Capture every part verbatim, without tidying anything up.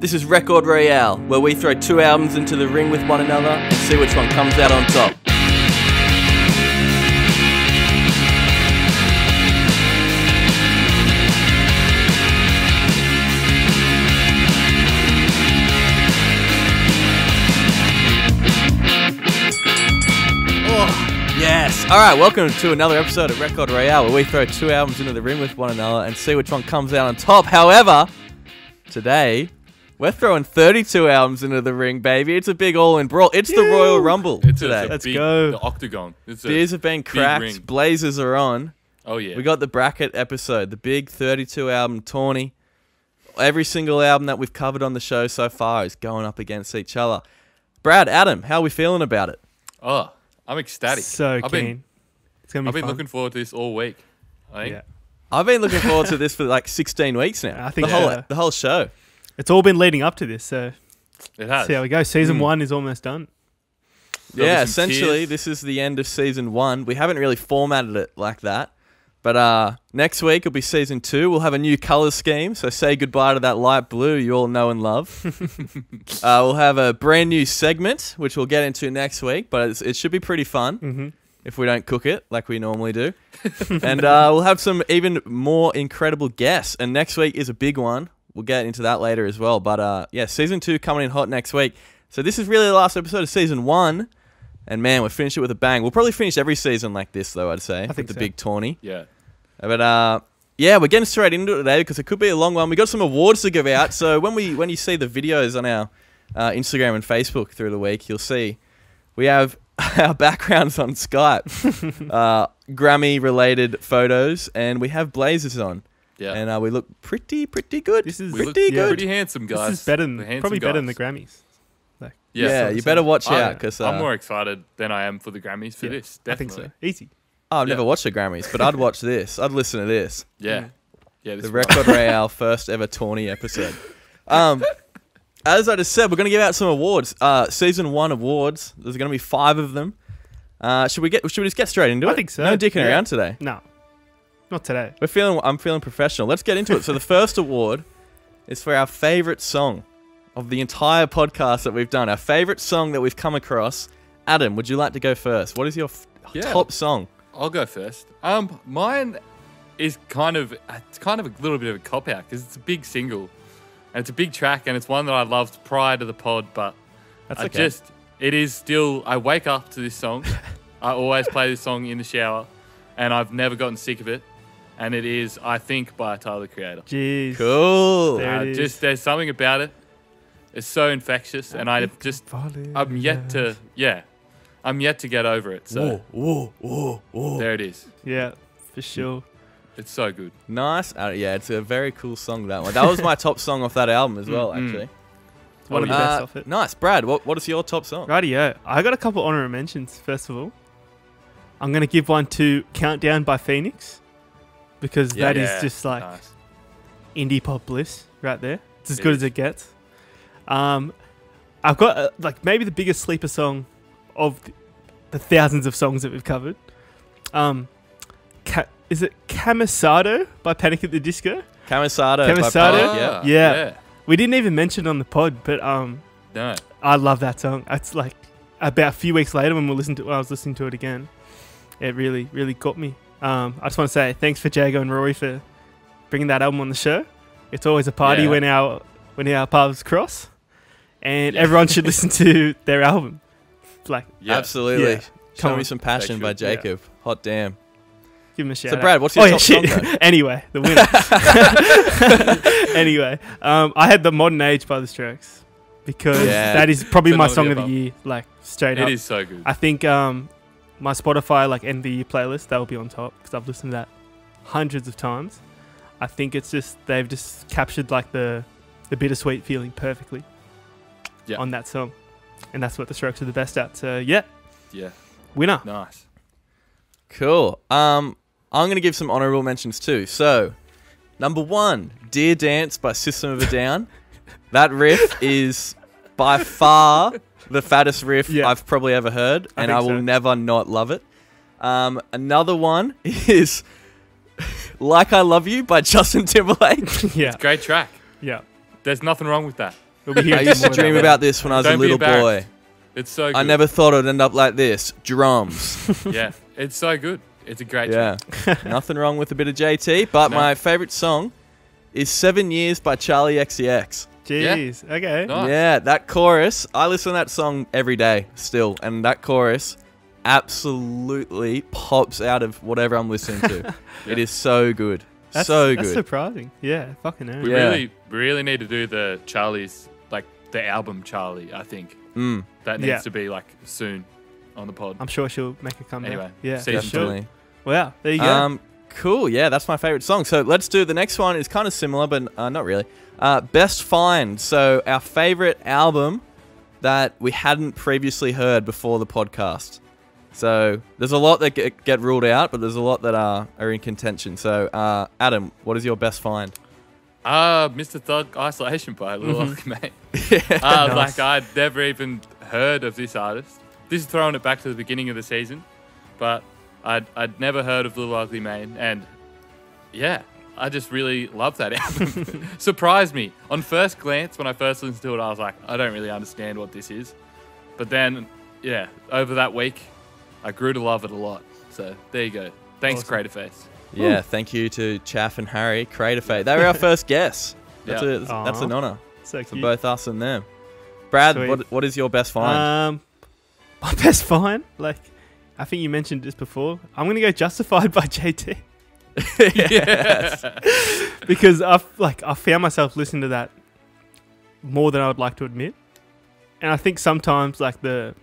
This is Record Royale, where we throw two albums into the ring with one another and see which one comes out on top. Alright, welcome to another episode of Record Royale, where we throw two albums into the ring with one another and see which one comes out on top. However, today, we're throwing thirty-two albums into the ring, baby. It's a big all-in brawl. It's yeah. the Royal Rumble it's today. A, it's a Let's big, go. The octagon. It's Beers have been cracked. Blazers are on. Oh, yeah. We got the bracket episode, the big thirty-two album tourney. Every single album that we've covered on the show so far is going up against each other. Brad, Adam, how are we feeling about it? Oh, I'm ecstatic. So I've keen. Been, it's gonna be I've been fun. looking forward to this all week. I think. Yeah. I've been looking forward to this for like sixteen weeks now. I think the, yeah. whole, the whole show. It's all been leading up to this, so it has. See how we go. Season mm. one is almost done. There'll yeah, essentially, tears. This is the end of season one. We haven't really formatted it like that, but uh, next week will be season two. We'll have a new color scheme, so say goodbye to that light blue you all know and love. uh, we'll have a brand new segment, which we'll get into next week, but it's, it should be pretty fun. Mm-hmm. If we don't cook it like we normally do. And uh, we'll have some even more incredible guests. And next week is a big one. We'll get into that later as well. But uh, yeah, season two coming in hot next week. So this is really the last episode of season one. And man, we'll finish it with a bang. We'll probably finish every season like this, though, I'd say. I think with the so. big tourney. Yeah. But uh, yeah, we're getting straight into it today because it could be a long one. We got some awards to give out. So when we when you see the videos on our uh, Instagram and Facebook through the week, you'll see we have our backgrounds on Skype, uh, Grammy-related photos, and we have blazers on. Yeah, and uh, we look pretty, pretty good. This is we pretty look, good, yeah, pretty handsome guys. This is better than probably guys. better than the Grammys. Like, yeah, yeah you better watch I, out because uh, I'm more excited than I am for the Grammys for yeah, this. Definitely. I think so. Easy. Oh, I've yeah. never watched the Grammys, but I'd watch this. I'd listen to this. Yeah, mm. yeah. This the Record Royale first ever tourney episode. Um. As I just said, we're going to give out some awards. Uh, season one awards. There's going to be five of them. Uh, should we get? Should we just get straight into it? I think so. No dicking yeah. around today. No, not today. We're feeling. I'm feeling professional. Let's get into it. So the first award is for our favorite song of the entire podcast that we've done. Our favorite song that we've come across. Adam, would you like to go first? What is your f yeah, top song? I'll go first. Um, mine is kind of it's kind of a little bit of a cop out because it's a big single. And it's a big track, and it's one that I loved prior to the pod, but That's I okay. just, it is still, I wake up to this song. I always play this song in the shower, and I've never gotten sick of it. And it is, I Think, by Tyler Creator. Jeez. Cool. There uh, it is. Just, there's something about it. It's so infectious, I and I just, I'm yet to, yeah, I'm yet to get over it. So, whoa, whoa, whoa. There it is. Yeah, for sure. It's so good. Nice. Uh, yeah, it's a very cool song, that one. That was my top song off that album as well, mm-hmm. actually. It's one of your uh, best off it. Nice. Brad, what, what is your top song? Rightio. I got a couple honorary mentions, first of all. I'm going to give one to Countdown by Phoenix, because yeah, that yeah, is just like nice. indie pop bliss right there. It's as it good is. as it gets. Um, I've got uh, like maybe the biggest sleeper song of the, the thousands of songs that we've covered. Um, Cat... Is it Camisado by Panic! At the Disco? Camisado. Camisado. Oh, yeah. Yeah. yeah. We didn't even mention it on the pod, but um, no. I love that song. It's like about a few weeks later when we listened to, when I was listening to it again, it really, really got me. Um, I just want to say thanks for Jago and Rory for bringing that album on the show. It's always a party yeah. when our when our paths cross, and yeah. everyone should listen to their album. Like yeah. absolutely. Yeah. Show me some passion by Jacob. Yeah. Hot damn. Give him a shout. So Brad, what's your oh, top shit. song? Anyway, the winner. Anyway, um, I had The Modern Age by The Strokes because yeah, that is probably my song of the year. Like straight it up, it is so good. I think um, my Spotify like end of the year playlist that will be on top because I've listened to that hundreds of times. I think it's just they've just captured like the the bittersweet feeling perfectly yeah. on that song, and that's what The Strokes are the best at. So yeah, yeah, winner. Nice, cool. Um. I'm going to give some honourable mentions too. So, number one, Dear Dance by System of a Down. That riff is by far the fattest riff yeah. I've probably ever heard, and I, I will so. never not love it. Um, another one is Like I Love You by Justin Timberlake. Yeah. It's a great track. Yeah. There's nothing wrong with that. We'll be here. I used to dream about this when I was Don't a little boy. It's so good. I never thought it'd end up like this. Drums. Yeah, it's so good. It's a great yeah. track. Nothing wrong with a bit of J T, but no. my favourite song is Seven Years by Charli X C X. Jeez, yeah. okay. Nice. Yeah, that chorus, I listen to that song every day still, and that chorus absolutely pops out of whatever I'm listening to. yeah. It is so good. That's, so good. That's surprising. Yeah, fucking hell. We yeah. really, really need to do the Charli's, like the album Charli, I think. Mm. That needs yeah. to be like soon on the pod. I'm sure she'll make a comeback. Anyway, yeah, definitely. Sure. Wow, there you go. Um, cool, yeah, that's my favourite song. So let's do the next one. It's kind of similar, but uh, not really. Uh, Best Find. So our favourite album that we hadn't previously heard before the podcast. So there's a lot that get, get ruled out, but there's a lot that are, are in contention. So uh, Adam, what is your best find? Uh, Mister Thug Isolation by Lil Ugly Mane. yeah, uh, nice. Like I'd never even heard of this artist. This is throwing it back to the beginning of the season, but I'd, I'd never heard of Lil Ugly Mane, and yeah, I just really love that album. Surprised me. On first glance, when I first listened to it, I was like, I don't really understand what this is. But then, yeah, over that week, I grew to love it a lot. So there you go. Thanks, awesome. Craterface. Yeah, Ooh. Thank you to Chaff and Harry, Craterface. They were our first guests. That's, yeah. a, that's, that's an honour so for both us and them. Brad, what, what is your best find? Um, my best find? Like, I think you mentioned this before. I'm going to go Justified by J T. yes. Because I've, like, I found myself listening to that more than I would like to admit. And I think sometimes like the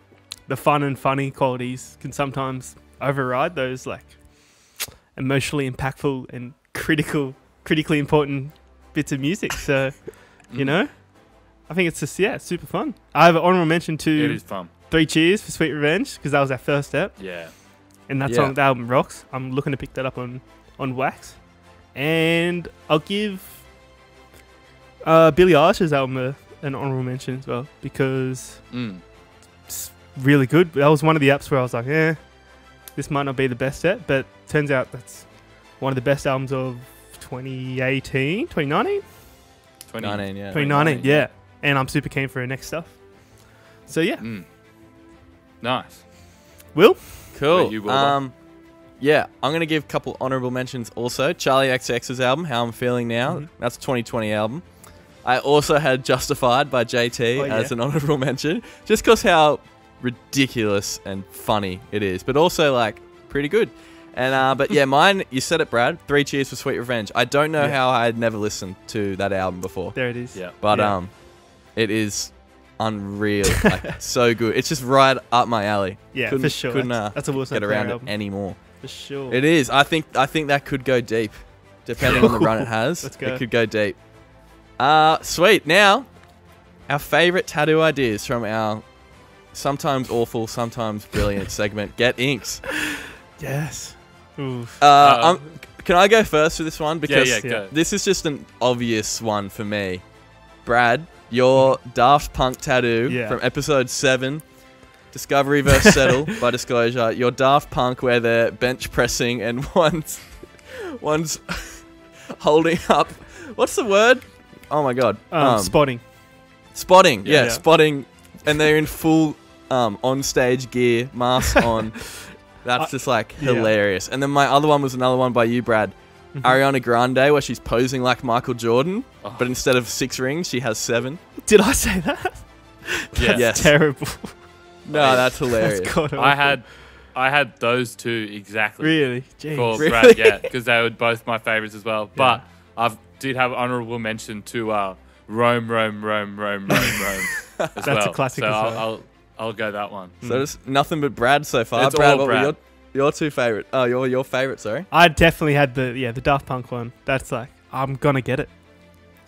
the fun and funny qualities can sometimes override those like emotionally impactful and critical, critically important bits of music. So, you mm. know, I think it's just, yeah, super fun. I have an honorable mention to it is fun. Three Cheers for Sweet Revenge, because that was our first step. Yeah. And that yeah. song, the album rocks. I'm looking to pick that up on, on wax. And I'll give uh, Billie Eilish's album a, an honorable mention as well, because mm. it's really good. That was one of the apps where I was like, eh, this might not be the best set, but turns out that's one of the best albums of twenty eighteen, twenty nineteen? twenty nineteen, yeah. twenty nineteen, yeah. yeah. And I'm super keen for her next stuff. So, yeah. Mm. Nice. Will? Cool. You, um, yeah, I'm going to give a couple honourable mentions also. Charli X C X's album, How I'm Feeling Now. Mm-hmm. That's a twenty twenty album. I also had Justified by J T oh, as yeah. an honourable mention. Just because how ridiculous and funny it is. But also, like, pretty good. And uh, But yeah, mine, you said it, Brad. Three Cheers for Sweet Revenge. I don't know yeah. how I had never listened to that album before. There it is. Yeah. But yeah. um, it is unreal, like, so good. It's just right up my alley. Yeah, couldn't, for sure. Couldn't uh, that's a Wilson get around album. It anymore. For sure, it is. I think I think that could go deep, depending on the run it has. Let's go. It could go deep. Uh sweet. Now, our favorite tattoo ideas from our sometimes awful, sometimes brilliant segment. Get Inks. Yes. Oof. Uh, uh I'm, can I go first with this one? Because yeah, yeah, go. This is just an obvious one for me, Brad. Your Daft Punk tattoo yeah. from episode seven, Discovery versus Settle by Disclosure. Your Daft Punk where they're bench pressing and one's, one's holding up. What's the word? Oh my god. Um, um, spotting. Spotting. Yeah, yeah, yeah, spotting. And they're in full um, on-stage gear, mask on. That's just like hilarious. Yeah. And then my other one was another one by you, Brad. Ariana Grande, where she's posing like Michael Jordan, oh. but instead of six rings, she has seven. Did I say that? That's yes. terrible. No, I mean, that's hilarious. That's I had, I had those two exactly. Really? Jeez. For really? Brad, yeah, because they were both my favorites as well. Yeah. But I did have honorable mention to uh, Rome, Rome, Rome, Rome, Rome, Rome. As that's well. A classic. So as well. I'll, I'll, I'll go that one. So it's mm. nothing but Brad so far. It's Brad, all what Brad. Were your Your two favorite. Oh, your your favorite. Sorry. I definitely had the yeah the Daft Punk one. That's like I'm gonna get it.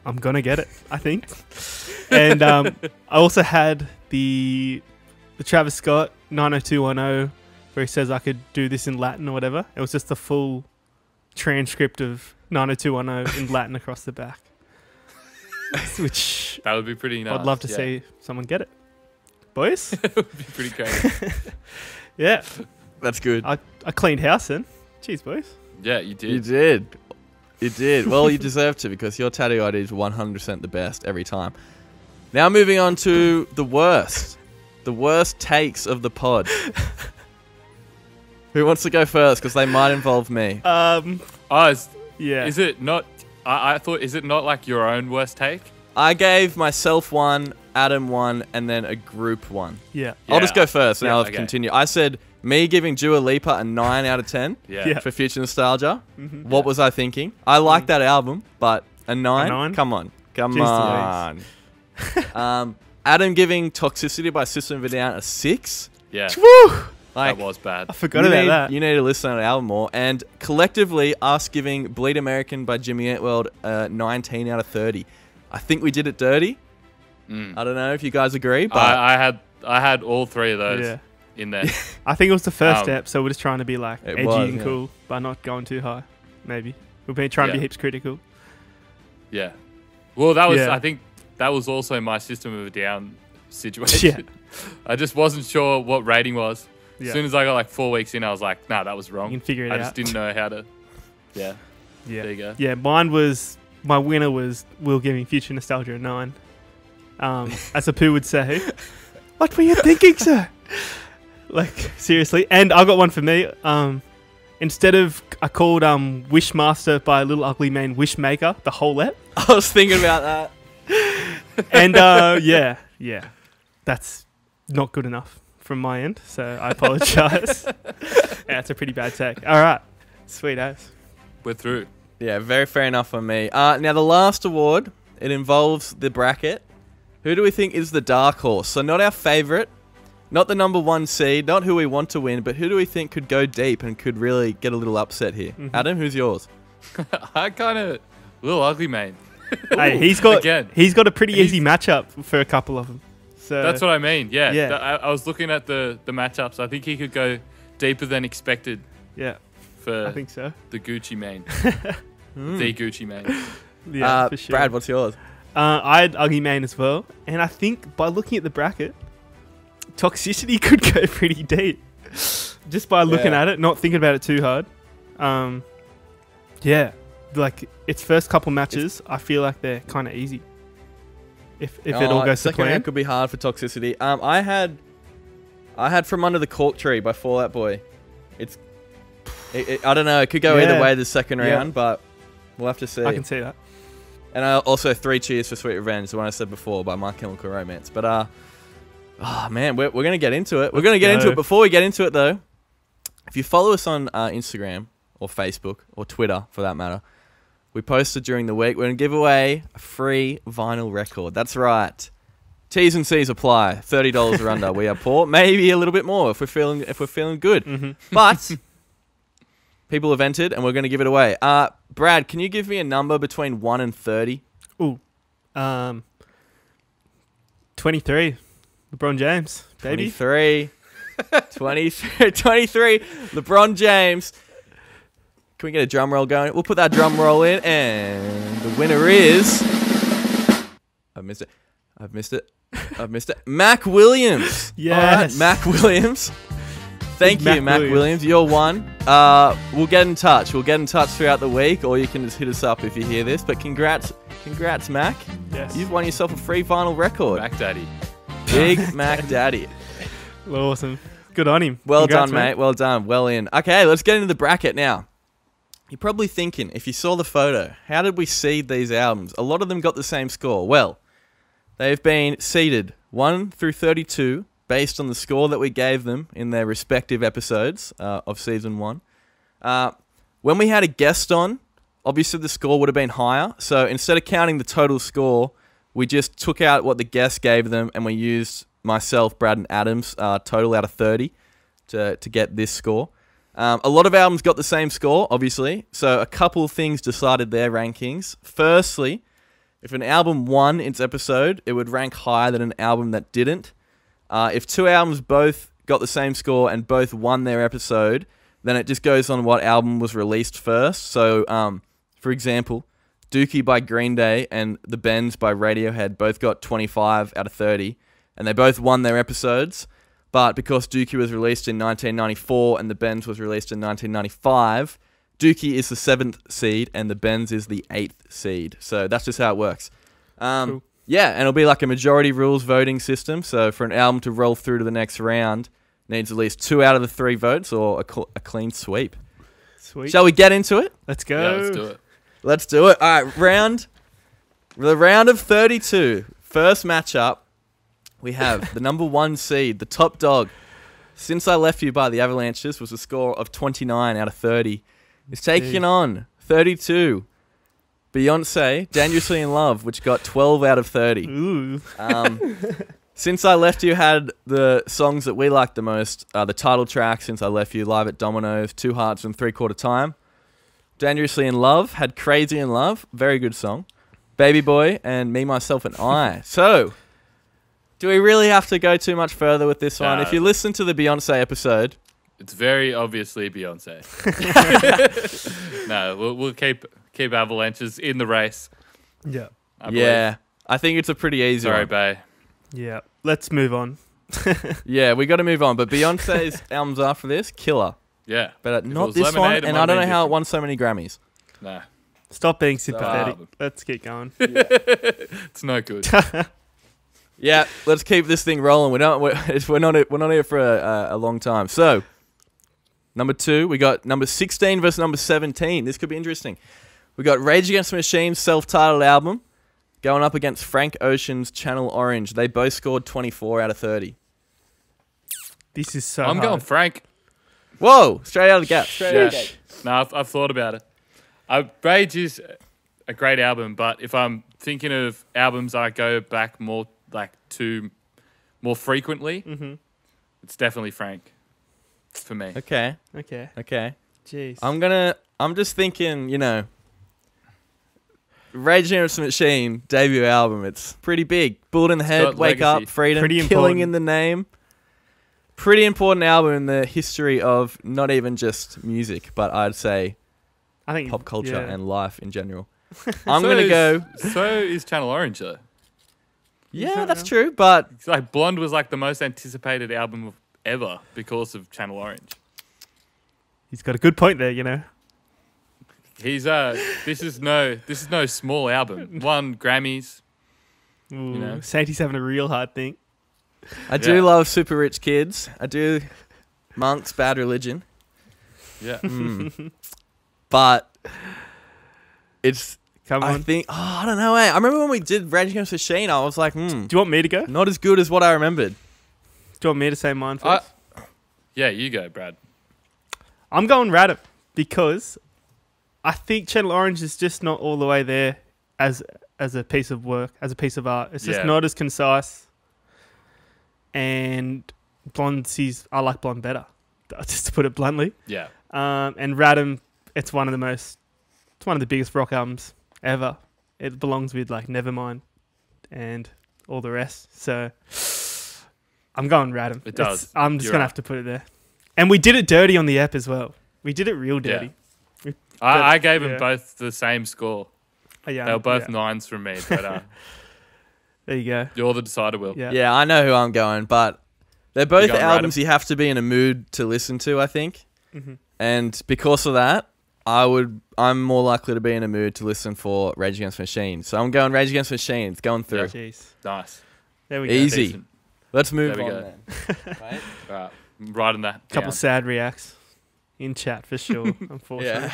I'm gonna get it. I think. And um, I also had the the Travis Scott nine oh two one oh where he says I could do this in Latin or whatever. It was just the full transcript of nine oh two one oh in Latin across the back. Which that would be pretty nice. I'd love to yeah. see someone get it, boys. It would be pretty crazy. yeah. That's good. I, I cleaned house then. Jeez, boys. Yeah, you did. You did. You did. Well, you deserve to because your tattoo I D is one hundred percent the best every time. Now moving on to the worst. The worst takes of the pod. Who wants to go first? Because they might involve me. Um, oh, is, yeah. Is it not... I, I thought, is it not like your own worst take? I gave myself one, Adam one, and then a group one. Yeah. yeah. I'll just go first and yeah, I'll okay. continue. I said... Me giving Dua Lipa a nine out of ten yeah. Yeah. for future nostalgia. Mm-hmm. What yeah. was I thinking? I like mm. that album, but a nine? A nine? Come on. Come Jeez on. um, Adam giving Toxicity by System of a Down a six. Yeah. Woo! Like, that was bad. I forgot about need, that. You need to listen to the album more. And collectively, us giving Bleed American by Jimmy Eat World a nineteen out of thirty. I think we did it dirty. Mm. I don't know if you guys agree. But I, I, had, I had all three of those. Yeah. In there. I think it was the first um, step, so we're just trying to be like edgy was, and yeah. cool, but not going too high. Maybe we've been trying yeah. to be heaps critical. Yeah. Well, that was. Yeah. I think that was also my System of a Down situation. Yeah. I just wasn't sure what rating was. Yeah. As soon as I got like four weeks in, I was like, "Nah, that was wrong." You can figure it I out. I just didn't know how to. Yeah. Yeah. There you go. Yeah, mine was my winner was Will giving Future Nostalgia a nine. Um, as a poo would say, "What were you thinking, sir?" Like, seriously. And I got one for me. Um, instead of... I called um, Wishmaster by Lil Ugly Mane Wishmaker, the whole app. I was thinking about that. And, uh, yeah. Yeah. That's not good enough from my end, so I apologise. That's yeah, a pretty bad take. All right. Sweet ass. We're through. Yeah, very fair enough for me. Uh, now, the last award, it involves the bracket. Who do we think is the dark horse? So, not our favourite. Not the number one seed, not who we want to win, but who do we think could go deep and could really get a little upset here? Mm-hmm. Adam, who's yours? I kind of... Lil Ugly Mane. Hey, he's got Again. he's got a pretty he's, easy matchup for a couple of them. So that's what I mean, yeah. yeah. I, I was looking at the, the matchups. I think he could go deeper than expected. Yeah, for I think so. The Gucci Mane. mm. The Gucci Mane. Yeah, uh, for sure. Brad, what's yours? Uh, I had Ugly Mane as well. And I think by looking at the bracket... Toxicity could go pretty deep just by looking yeah. at it, not thinking about it too hard. Um, yeah, like its first couple matches, it's I feel like they're kind of easy. If if oh, it all goes to plan, it could be hard for Toxicity. Um, I had, I had From Under the Cork Tree by Fall Out Boy. It's, it, it, I don't know. It could go yeah. either way the second yeah. round, but we'll have to see. I can see that. And I also three cheers for Sweet Revenge, the one I said before by My Chemical Romance. But uh. Oh, man, we're, we're going to get into it. We're going to get go. into it. Before we get into it, though, if you follow us on uh, Instagram or Facebook or Twitter, for that matter, we posted during the week. We're going to give away a free vinyl record. That's right. T's and C's apply. thirty dollars or under. We are poor. Maybe a little bit more if we're feeling, if we're feeling good. Mm-hmm. But people have entered, and we're going to give it away. Uh, Brad, can you give me a number between one and thirty? Ooh. Um, twenty-three. LeBron James, baby. twenty-three. twenty-three. twenty-three. LeBron James. Can we get a drum roll going? We'll put that drum roll in. And the winner is... I've missed it. I've missed it. I've missed it. Mac Williams. Yes. Right, Mac Williams. Thank it's you, Mac, Mac Williams. Williams. You're one. Uh, we'll get in touch. We'll get in touch throughout the week, or you can just hit us up if you hear this. But congrats, congrats, Mac. Yes. You've won yourself a free vinyl record. Mac Daddy. Big Mac Daddy. Well, awesome. Good on him. Well Congrats, done, mate. mate. Well done. Well in. Okay, let's get into the bracket now. You're probably thinking, if you saw the photo, how did we seed these albums? A lot of them got the same score. Well, they've been seeded one through thirty-two based on the score that we gave them in their respective episodes uh, of Season one. Uh, when we had a guest on, obviously the score would have been higher. So instead of counting the total score... We just took out what the guests gave them, and we used myself, Brad, and Adam's uh, total out of thirty to, to get this score. Um, a lot of albums got the same score, obviously, so a couple of things decided their rankings. Firstly, if an album won its episode, it would rank higher than an album that didn't. Uh, if two albums both got the same score and both won their episode, then it just goes on what album was released first. So, um, for example... Dookie by Green Day and The Bends by Radiohead both got twenty-five out of thirty, and they both won their episodes, but because Dookie was released in nineteen ninety-four and The Bends was released in nineteen ninety-five, Dookie is the seventh seed and The Bends is the eighth seed. So that's just how it works. Um, cool. Yeah, and it'll be like a majority rules voting system. So for an album to roll through to the next round, needs at least two out of the three votes or a, cl a clean sweep. Sweet. Shall we get into it? Let's go. Yeah, let's do it. Let's do it. All right, round the round of thirty-two. First matchup, we have the number one seed, the top dog. Since I Left You by the Avalanches was a score of twenty-nine out of thirty. It's taking Dude. on thirty-two. Beyonce, Dangerously in Love, which got twelve out of thirty. Ooh. Um, Since I Left You had the songs that we liked the most. Uh, the title track, Since I Left You, Live at Domino's, Two Hearts and Three Quarter Time. Dangerously in Love had Crazy in Love, very good song. Baby Boy and Me, Myself and I. So, do we really have to go too much further with this one? Uh, if you listen to the Beyonce episode... It's very obviously Beyonce. No, we'll, we'll keep... Keep Avalanches in the race. Yeah. I yeah. I think it's a pretty easy Sorry, one. Sorry, Bay. Yeah. Let's move on. Yeah, we got to move on. But Beyonce's albums after this, killer. Yeah. But uh, not this one. And I don't know how it won so many Grammys. Nah. Stop being sympathetic. Stop. Let's get going. Yeah. It's no good. Yeah. Let's keep this thing rolling. We're not. We're, we're not. We're not here for a, a long time. So, number two, we got number sixteen versus number seventeen. This could be interesting. We got Rage Against the Machine's self-titled album going up against Frank Ocean's Channel Orange. They both scored twenty-four out of thirty. This is so I'm hard. going Frank. Whoa, straight out of the gap. Straight yeah. out of the gate. No, I've, I've thought about it. I, Rage is a great album, but if I'm thinking of albums I go back more like to more frequently, mm-hmm. it's definitely Frank for me. Okay. Okay. Okay. Jeez. I'm gonna. I'm just thinking, you know. Rage Against the Machine debut album. It's pretty big. Bullet in the Head, Wake Legacy. Up, Freedom, pretty Killing important. in the Name. Pretty important album in the history of not even just music, but I'd say I think pop culture yeah. and life in general. I'm so going to go... So is Channel Orange, though. Yeah, that that's true, but... It's like Blonde was like the most anticipated album ever because of Channel Orange. He's got a good point there, you know. He's uh this is no this is no small album. One Grammys. Ooh, you know. Sadie's having a real hard thing. I yeah. do love Super Rich Kids. I do Monk's Bad Religion. Yeah. Mm. But it's Come on. I think oh, I don't know, eh? I remember when we did Rage Against the Machine, I was like, hmm. Do you want me to go? Not as good as what I remembered. Do you want me to say mine first? I, yeah, you go, Brad. I'm going Radom because I think Channel Orange is just not all the way there as as a piece of work, as a piece of art. It's just yeah. not as concise. And Blonde sees, I like Blonde better, just to put it bluntly. Yeah. Um, and Radom, it's one of the most, it's one of the biggest rock albums ever. It belongs with like Nevermind and all the rest. So I'm going Radom. It does. It's, I'm just going right. to have to put it there. And we did it dirty on the app as well. We did it real dirty. Yeah. I, I gave yeah. them both the same score. Uh, yeah, they were both yeah. nines from me. But, uh, there you go. You're the decider, Will. Yeah. yeah, I know who I'm going, but they're both albums you have to be in a mood to listen to, I think. Mm-hmm. And because of that, I would, I'm more likely to be in a mood to listen for Rage Against the Machine. So I'm going Rage Against the Machine. It's going through. Yeah, nice. There we go. Easy. Decent. Let's move there we on. Go. Then. right? Right. right on that. Couple down. sad reacts. In chat, for sure, unfortunately.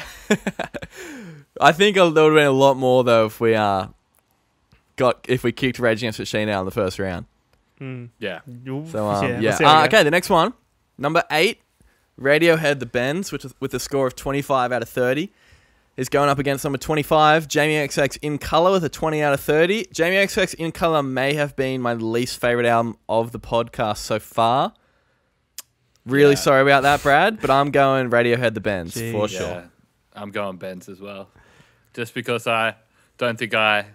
I think there would have been a lot more, though, if we uh, got if we kicked Rage Against the Machine out in the first round. Mm. Yeah. So, um, yeah. yeah. Uh, okay, the next one, number eight, Radiohead, The Bends, which is, with a score of twenty-five out of thirty, is going up against number twenty-five, Jamie xx, In Colour, with a twenty out of thirty. Jamie xx, In Colour may have been my least favourite album of the podcast so far. Really yeah. sorry about that, Brad, but I'm going Radiohead, The Bends, Jeez. for sure. Yeah. I'm going Bends as well. Just because I don't think I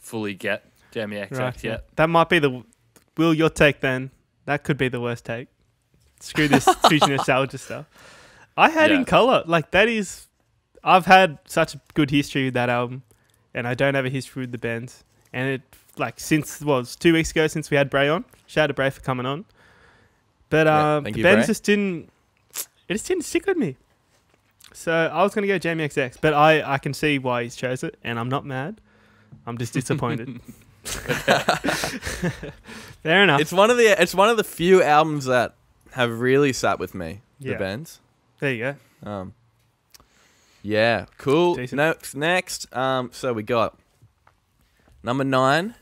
fully get Jamie xx right. yet. That might be the... Will, your take then. That could be the worst take. Screw this fusion nostalgia stuff. I had yeah. In Colour. Like, that is... I've had such a good history with that album, and I don't have a history with The Bends. And it, like, since... Well, it was two weeks ago since we had Bray on. Shout out to Bray for coming on. But um, yeah, the Bends just didn't, it just didn't stick with me. So I was going to go Jamie xx, but I, I can see why he's chosen it, and I'm not mad. I'm just disappointed. Fair enough. It's one of the it's one of the few albums that have really sat with me. Yeah. The bands. There you go. Um, yeah, cool. Decent. Next, next. Um, so we got number nine.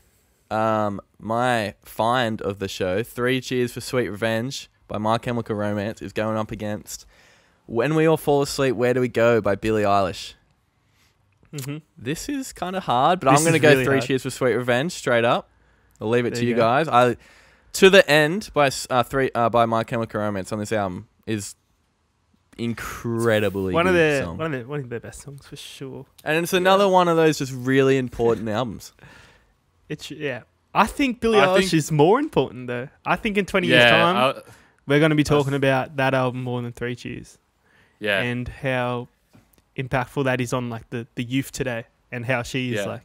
Um, my find of the show, Three Cheers for Sweet Revenge by My Chemical Romance, is going up against When We All Fall Asleep, Where Do We Go by Billie Eilish. Mm-hmm. This is kind of hard, but this I'm going to go really Three hard. Cheers for Sweet Revenge straight up. I'll leave it there to you, you guys. I To the End by uh, three uh, by My Chemical Romance on this album is incredibly one good of their song. One of their one of their best songs for sure. And it's another yeah. one of those just really important albums. It's, yeah, I think Billie I Eilish think, is more important though. I think in twenty yeah, years time, I'll, we're going to be talking about that album more than Three Cheers. Yeah, and how impactful that is on like the the youth today, and how she is yeah. like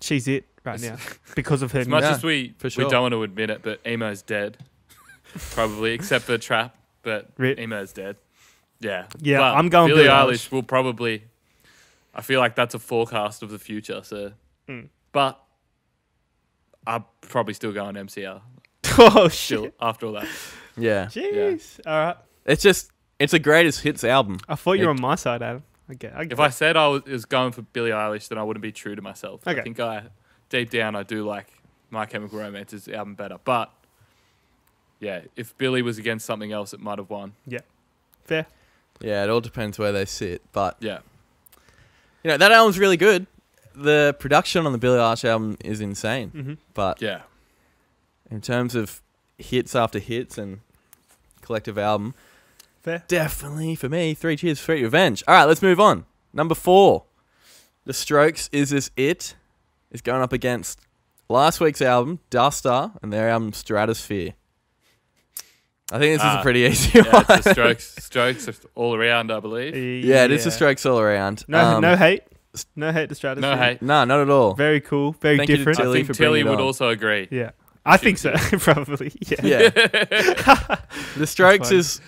she's it right it's, now because of her. As much yeah, as we for sure. we don't want to admit it, but emo's dead, probably except for trap. But Rip. emo's dead. Yeah, yeah. But I'm going. Billie Eilish will probably. I feel like that's a forecast of the future. So. Mm. But I'm probably still going M C R. Oh, shit. Still, after all that. Yeah. Jeez. Yeah. All right. It's just, it's a greatest hits album. I thought you were it, on my side, Adam. Okay. I if it. I said I was going for Billie Eilish, then I wouldn't be true to myself. Okay. I think I, deep down, I do like My Chemical Romance's album better. But, yeah, if Billie was against something else, it might have won. Yeah. Fair. Yeah, it all depends where they sit. But, yeah. You know, that album's really good. The production on the Billie Eilish album is insane, mm-hmm. but yeah, in terms of hits after hits and collective album, fair. Definitely for me, Three Cheers, Three Revenge. All right, let's move on. Number four, The Strokes, Is This It? Is going up against last week's album, Duster, and their album Stratosphere. I think this uh, is a pretty easy yeah, one. It's the Strokes, Strokes all around, I believe. Yeah, yeah. It is The Strokes all around. No, um, no hate. No hate to Stratosphere. No hate. No, not at all. Very cool. Very Thank different. You to Tilly I think Tilly would on. also agree. Yeah. I she think so. Probably. Yeah. yeah. The Strokes is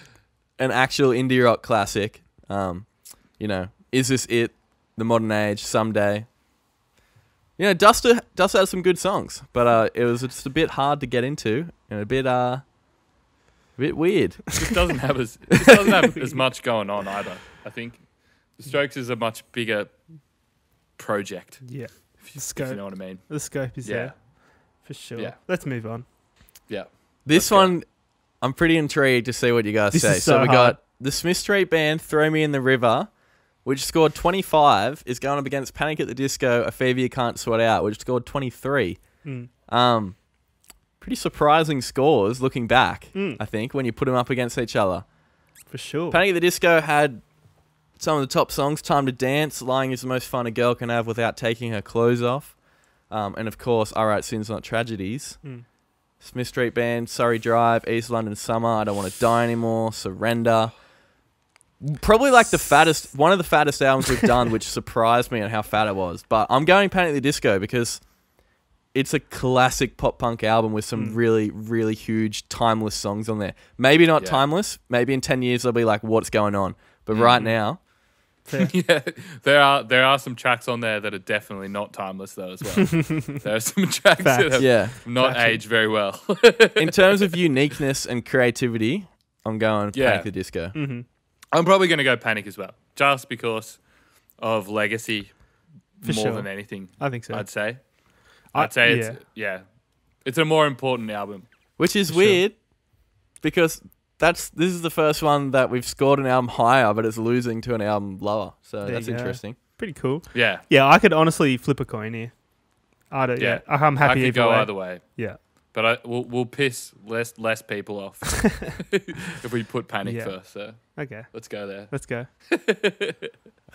an actual indie rock classic. Um, you know, Is This It? The Modern Age, Someday. You know, Duster, Duster has some good songs, but uh, it was just a bit hard to get into and a bit uh, a bit weird. It just doesn't have as, it doesn't have as much going on either, I think. The Strokes is a much bigger project. Yeah. If you, scope, if you know what I mean. The scope is yeah. there. For sure. Yeah. Let's move on. Yeah. This Let's one, go. I'm pretty intrigued to see what you guys this say. So, so we got the Smith Street Band, Throw Me in the River, which scored twenty-five, is going up against Panic! At the Disco, A Fever You Can't Sweat Out, which scored twenty-three. Mm. Um, pretty surprising scores looking back, mm. I think, when you put them up against each other. For sure. Panic! At the Disco had some of the top songs, Time to Dance, Lying Is the Most Fun a Girl Can Have Without Taking Her Clothes Off, um, and of course, All Right Sins Not Tragedies. Mm. Smith Street Band, Surrey Drive, East London Summer, I Don't Want to Die Anymore, Surrender. Probably like the fattest, one of the fattest albums we've done, which surprised me on how fat it was. But I'm going Panic! At the Disco because it's a classic pop punk album with some mm. really, really huge timeless songs on there. Maybe not yeah. timeless, maybe in ten years they'll be like, what's going on? But mm. right now... yeah, there are there are some tracks on there that are definitely not timeless though as well. There are some tracks Fact. that have yeah. not Fact. aged very well. In terms of uniqueness and creativity, I'm going yeah. Panic! At the Disco. Mm-hmm. I'm probably going to go Panic! As well, just because of legacy For more sure. than anything. I think so. I'd say, I, I'd say yeah. it's yeah, it's a more important album, which is For weird sure. because. That's this is the first one that we've scored an album higher, but it's losing to an album lower. So there that's interesting. Pretty cool. Yeah. Yeah, I could honestly flip a coin here. I don't. Yeah, yeah I'm happy. I could go way. either way. Yeah. But I we'll, we'll piss less less people off if we put Panic yeah. first. So okay, let's go there. Let's go.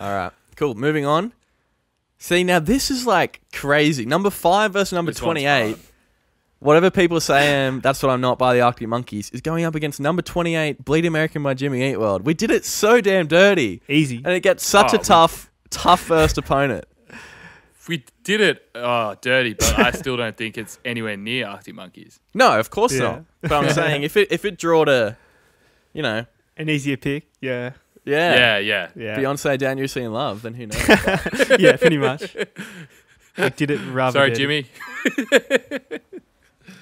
All right. Cool. Moving on. See, now this is like crazy. Number five versus number Which twenty-eight. Whatever People Say I Am, That's What I'm Not by the Arctic Monkeys is going up against number twenty-eight, Bleed American by Jimmy Eat World. We did it so damn dirty. Easy. And it gets such oh, a tough, we... tough first opponent. We did it oh, dirty, but I still don't think it's anywhere near Arctic Monkeys. No, of course yeah. not. But I'm saying if it if it drawed a, you know. An easier pick, yeah. Yeah. Yeah, yeah. yeah. Beyonce, Down You See in Love, then who knows? Yeah, pretty much. I did it rather. Sorry, did. Jimmy.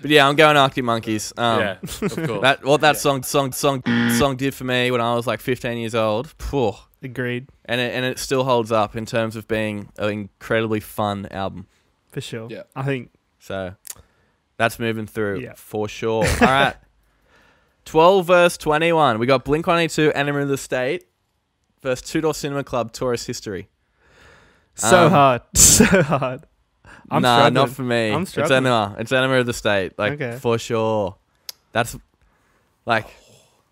But yeah, I'm going Arctic Monkeys. Um, yeah, of course. That, what that yeah. song song song song did for me when I was like fifteen years old. Phew. Agreed. And it, and it still holds up in terms of being an incredibly fun album. For sure. Yeah. I think so. That's moving through yeah. for sure. All right. twelve verse twenty-one. We got Blink one eighty-two, Enemy of the State versus Two Door Cinema Club, Tourist History. So um, hard. So hard. I'm nah, struggling. Not for me. I'm struggling. It's Enema. It's Enema of the State. Like, okay. for sure. That's, like,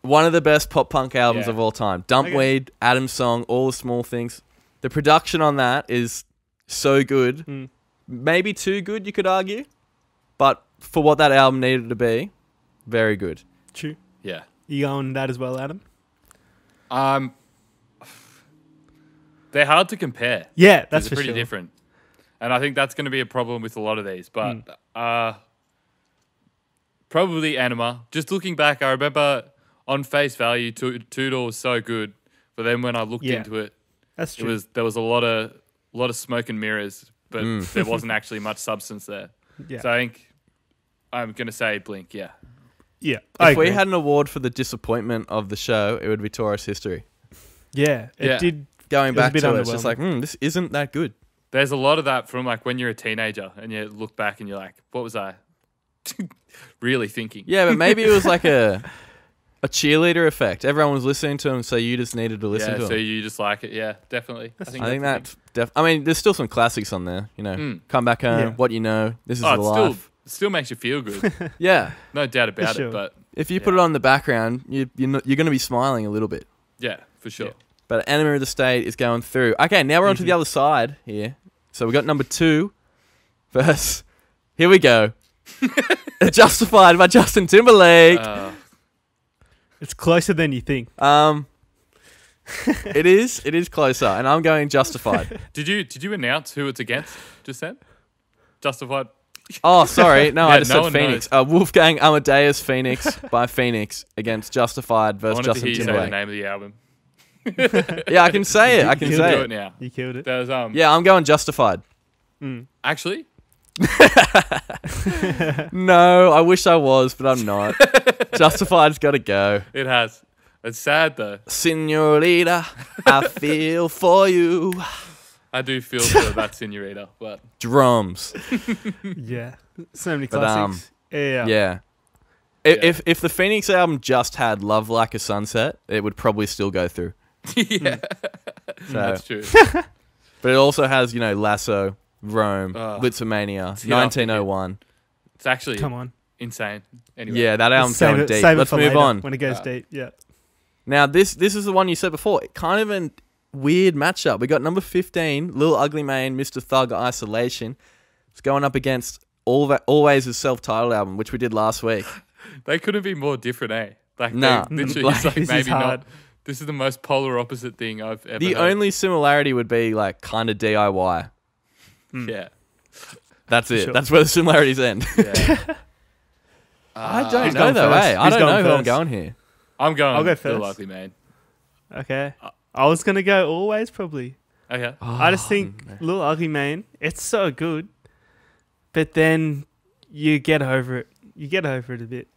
one of the best pop punk albums yeah. of all time. Dumpweed, okay. Adam's Song, All the Small Things. The production on that is so good. Mm. Maybe too good, you could argue. But for what that album needed to be, very good. True. Yeah. You going that as well, Adam? Um... They're hard to compare. Yeah, that's for pretty sure. different. And I think that's going to be a problem with a lot of these. But mm. uh, probably Anima. Just looking back, I remember on face value, Tudor was so good. But then when I looked yeah. into it, that's true. It was, there was a lot of a lot of smoke and mirrors, but mm. there wasn't actually much substance there. Yeah. So I think I'm going to say Blink, yeah. Yeah, I If agree. we had an award for the disappointment of the show, it would be Tourist History. Yeah, it yeah. did... Going back to it, it's just like, mm, this isn't that good. There's a lot of that from like when you're a teenager and you look back and you're like, what was I really thinking? Yeah, but maybe it was like a a cheerleader effect. Everyone was listening to him, so you just needed to listen yeah, to him. So you just like it. Yeah, definitely. That's I think, I think that's def I mean, there's still some classics on there. You know, mm. Come Back Home, yeah. What You Know, This Is oh, the Life. Still, still makes you feel good. Yeah. No doubt about sure. it. But if you yeah. put it on the background, you, you're, not, you're going to be smiling a little bit. Yeah, for sure. Yeah. But Enemy of the State is going through. Okay, now we're on mm-hmm. to the other side here. So we got number two verse. Here we go. Justified by Justin Timberlake. Uh, it's closer than you think. Um, it is. It is closer, and I'm going Justified. Did you Did you announce who it's against? Just then. Justified. Oh, sorry. No, yeah, I just no said Phoenix. Uh, Wolfgang Amadeus Phoenix by Phoenix against Justified versus Justin to hear Timberlake. You say the name of the album. Yeah, I can say it. I can say it. it now. You killed it. That was, um, yeah, I'm going Justified. Mm. Actually? No, I wish I was, but I'm not. Justified's got to go. It has. It's sad, though. Senorita, I feel for you. I do feel for that, Senorita. But. Drums. Yeah. So many classics. But, um, yeah. Yeah. If, yeah. if, if the Phoenix album just had Love Like a Sunset, it would probably still go through. Yeah, so. That's true. But it also has, you know, Lasso, Rome, uh, Blitzomania, nineteen oh one. It's actually come on insane. Anyway, yeah, that album's going it, deep. Let's move later, on when it goes uh, deep. Yeah. Now this this is the one you said before. It kind of a weird matchup. We got number fifteen, Lil Ugly Mane, Mister Thug, Isolation. It's going up against all that always his self-titled album, which we did last week. They couldn't be more different, eh? Like, nah, literally, like, it's like this maybe is hard. not. This is the most polar opposite thing I've ever. The heard. only similarity would be like kind of D I Y. Mm. Yeah, that's it. Sure. That's where the similarities end. Yeah. uh, I don't know though. Hey, I don't know who I'm going here. I'm going. I'll go first. Likely, man. Okay. Uh, I was gonna go Always probably. Okay. Oh, I just think man. Lil Ugly Mane. It's so good, but then you get over it. You get over it a bit,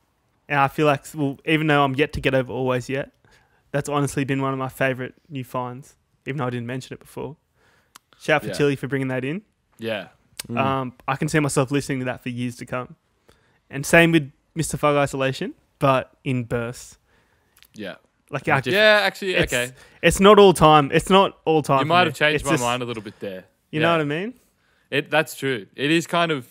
and I feel like well, even though I'm yet to get over Always yet. That's honestly been one of my favourite new finds, even though I didn't mention it before. Shout out for yeah. Chili for bringing that in. Yeah. Mm. Um, I can see myself listening to that for years to come. And same with Mister Thug Isolation, but in bursts. Yeah. Like I just, Yeah, actually, it's, okay. It's not all time. It's not all time. You might have changed my just, mind a little bit there. You yeah. know what I mean? It That's true. It is kind of...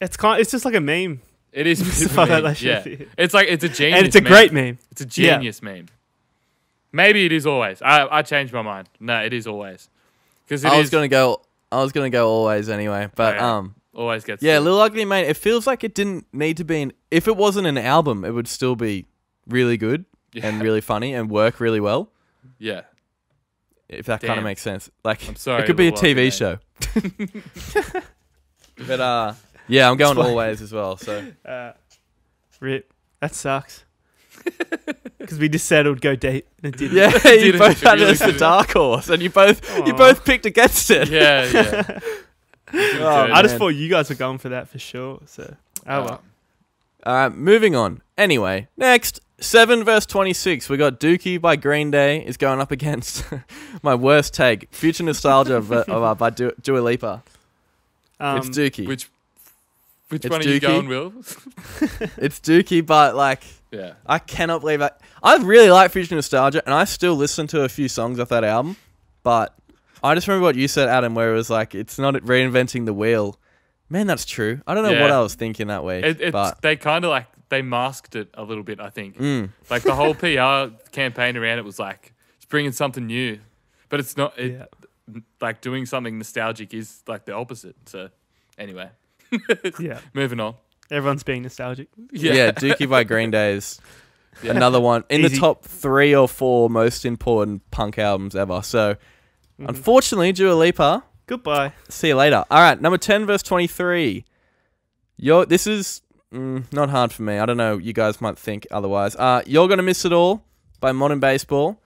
It's kind. It's just like a meme. It is. Mister Thug Isolation. Yeah. It's like, it's a genius And it's a meme. great meme. It's a genius yeah. meme. Maybe it is Always. I I changed my mind. No, it is Always. Because I was gonna go. I was gonna go Always anyway. But oh, yeah. um, Always gets. Yeah, Lil Ugly Mane. It feels like it didn't need to be. An, if it wasn't an album, it would still be really good yeah. and really funny and work really well. Yeah. If that kind of makes sense. Like, I'm sorry, it could be a T V show. But uh, yeah, I'm going Always as well. So. Uh, rip. That sucks. Because we just said it would go deep and it didn't. Yeah, it didn't. You both had it as the dark horse and you both Aww. you both picked against it. Yeah, yeah. Oh, I just thought you guys were going for that for sure. So, oh well. Uh, moving on. Anyway, next, seven verse twenty-six. We got Dookie by Green Day is going up against my worst take, Future Nostalgia of, of, uh, by du Dua Lipa. Um, it's Dookie. Which which it's one Dookie. Are you going, Will? It's Dookie, but like, yeah. I cannot believe I I really like Future Nostalgia, and I still listen to a few songs off that album, but I just remember what you said, Adam, where it was like, it's not reinventing the wheel. Man, that's true. I don't know yeah. what I was thinking that week. It, it's, but. They kind of like, they masked it a little bit, I think. Mm. Like the whole P R campaign around it was like, it's bringing something new. But it's not, it, yeah. like doing something nostalgic is like the opposite. So anyway, yeah, moving on. Everyone's being nostalgic. Yeah, yeah. Dookie by Green Day is yeah. another one. In Easy. The top three or four most important punk albums ever. So mm-hmm. unfortunately, Dua Lipa... Goodbye. See you later. All right, number ten, verse twenty-three. Yo, this is mm, not hard for me. I don't know. You guys might think otherwise. Uh, You're Gonna Miss It All by Modern Baseball.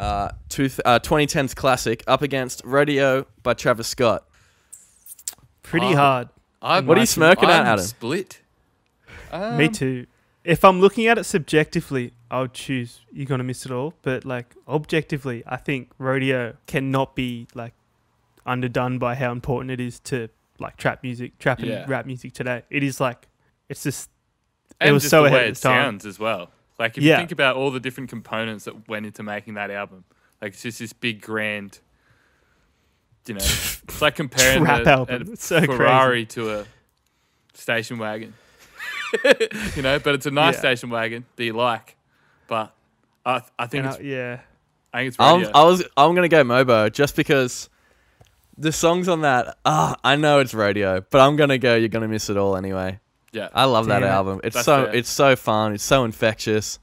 Uh, two th uh, twenty tens classic up against Rodeo by Travis Scott. Pretty oh, hard. I'm what are you smirking I'm at, Adam? Split. Um, me too. If I'm looking at it subjectively, I would choose You're Gonna Miss It All. But like objectively, I think Rodeo cannot be like underdone by how important it is to like trap music, trap and yeah. rap music today. It is like, it's just, it and was just so the ahead way it sounds time. As well. Like if yeah. you think about all the different components that went into making that album, like it's just this big grand, you know, it's like comparing a, a so Ferrari crazy. To a station wagon, you know, but it's a nice yeah. station wagon that you like, but I, I think and it's, I, yeah, I think it's radio. I was, I'm going to go Mobo just because the songs on that, ah, oh, I know it's Rodeo, but I'm gonna go You're Gonna Miss It All anyway. Yeah, I love Damn. That album. It's That's so fair. It's so fun. It's so infectious.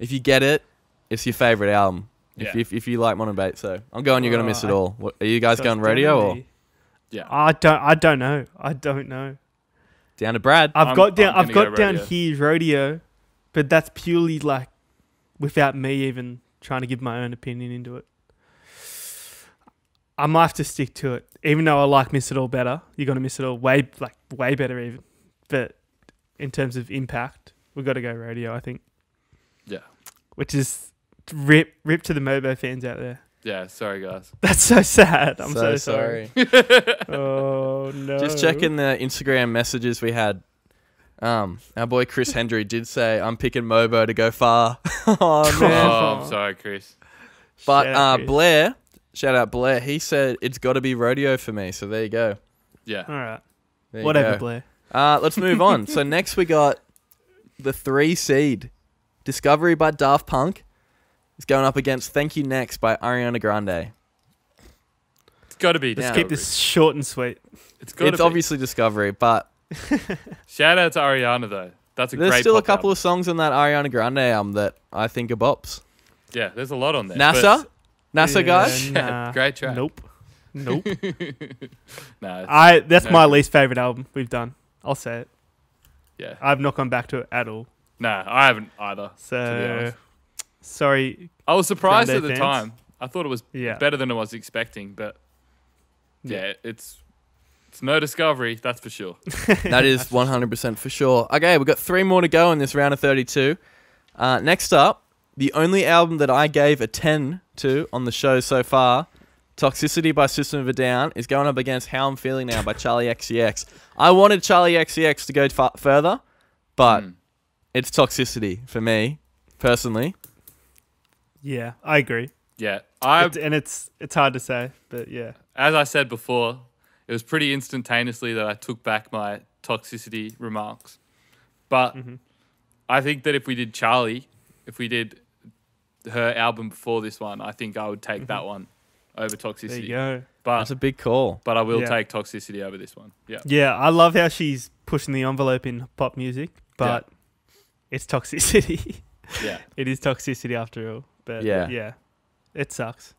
If you get it, it's your favorite album. Yeah. If, if if you like Modern Bait, so I'm going. You're oh, gonna miss I, it all. What, are you guys going Rodeo or? Yeah, I don't. I don't know. I don't know. Down to Brad. I've I'm, got down. I'm I've got go down here Rodeo, but that's purely like without me even trying to give my own opinion into it. I might have to stick to it, even though I like Miss It All better. You're Gonna Miss It All way, like way better even. But in terms of impact, we've got to go Rodeo, I think. Yeah. Which is rip, rip to the Mobo fans out there. Yeah, sorry guys. That's so sad. I'm so, so sorry. sorry. Oh no. Just checking the Instagram messages we had. Um, our boy Chris Hendry did say, "I'm picking Mobo to go far." Oh man. Oh, I'm sorry, Chris. But out, uh, Chris. Blair. Shout out Blair. He said it's got to be Rodeo for me. So there you go. Yeah. All right. There Whatever, you go. Blair. Uh, let's move on. So next we got the three seed, Discovery by Daft Punk. It's going up against Thank You Next by Ariana Grande. It's got to be. Let's now, keep this short and sweet. It's got to be. It's obviously Discovery, but shout out to Ariana though. That's a There's great. There's still a couple album. Of songs on that Ariana Grande album that I think are bops. Yeah, there's a lot on there. NASA. NASA yeah, guys, nah. Great track. Nope, nope. Nah, I that's no my good. Least favorite album we've done. I'll say it. Yeah, I've not gone back to it at all. Nah, I haven't either. So sorry. I was surprised at the fans. Time. I thought it was yeah. better than I was expecting, but yeah, yeah, it's it's no Discovery. That's for sure. That is one hundred percent for sure. Okay, we've got three more to go in this round of thirty-two. Uh, next up. The only album that I gave a ten to on the show so far, Toxicity by System of a Down, is going up against How I'm Feeling Now by Charli X C X. I wanted Charli X C X to go far further, but mm. it's Toxicity for me, personally. Yeah, I agree. Yeah. I it's, And it's it's hard to say, but yeah. As I said before, it was pretty instantaneously that I took back my Toxicity remarks. But mm-hmm. I think that if we did Charli, if we did... her album before this one, I think I would take mm-hmm. that one over Toxicity. There you go. But, that's a big call. But I will yeah. take Toxicity over this one. Yeah. Yeah, I love how she's pushing the envelope in pop music, but yeah. it's Toxicity. Yeah. It is Toxicity after all. But yeah, yeah, it sucks.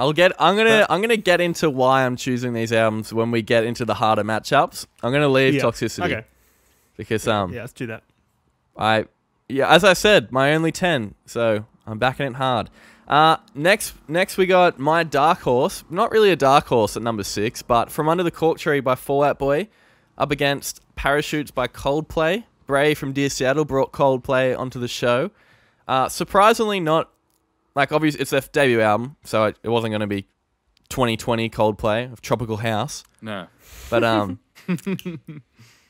I'll get. I'm gonna. But, I'm gonna get into why I'm choosing these albums when we get into the harder matchups. I'm gonna leave yeah. Toxicity. Okay. Because um. Yeah, let's do that. I. Yeah, as I said, my only ten. So. I'm backing it hard. Uh, next, next we got my dark horse. Not really a dark horse at number six, but From Under the Cork Tree by Fall Out Boy, up against Parachutes by Coldplay. Bray from Dear Seattle brought Coldplay onto the show. Uh, surprisingly not, like, obviously it's their debut album, so it, it wasn't going to be twenty twenty Coldplay of Tropical House. No. But um,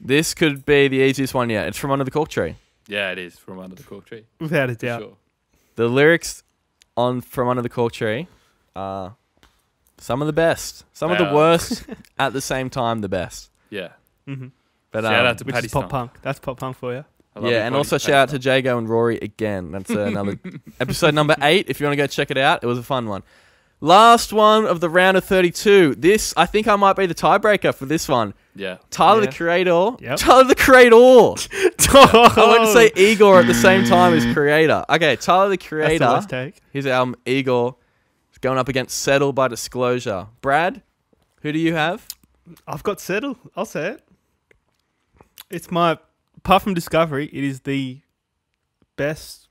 this could be the easiest one yet. It's From Under the Cork Tree. Yeah, it is From Under the Cork Tree. Without a doubt. Sure. The lyrics on From Under the Cork Tree are some of the best. Some they of the are. worst, at the same time the best. Yeah. Mm-hmm. But, shout um, out to Paddy Pop Punk. That's pop punk for you. Yeah, and also shout out to Jago and Rory again. That's uh, another episode number eight. If you want to go check it out, it was a fun one. Last one of the round of thirty-two. This, I think I might be the tiebreaker for this one. Yeah. Tyler yeah. the Creator. Yep. Tyler the Creator. oh. I wanted to say Igor at the same time as Creator. Okay, Tyler the Creator. That's the last take. His album Igor is going up against Settle by Disclosure. Brad, who do you have? I've got Settle. I'll say it. It's my, apart from Discovery, it is the best,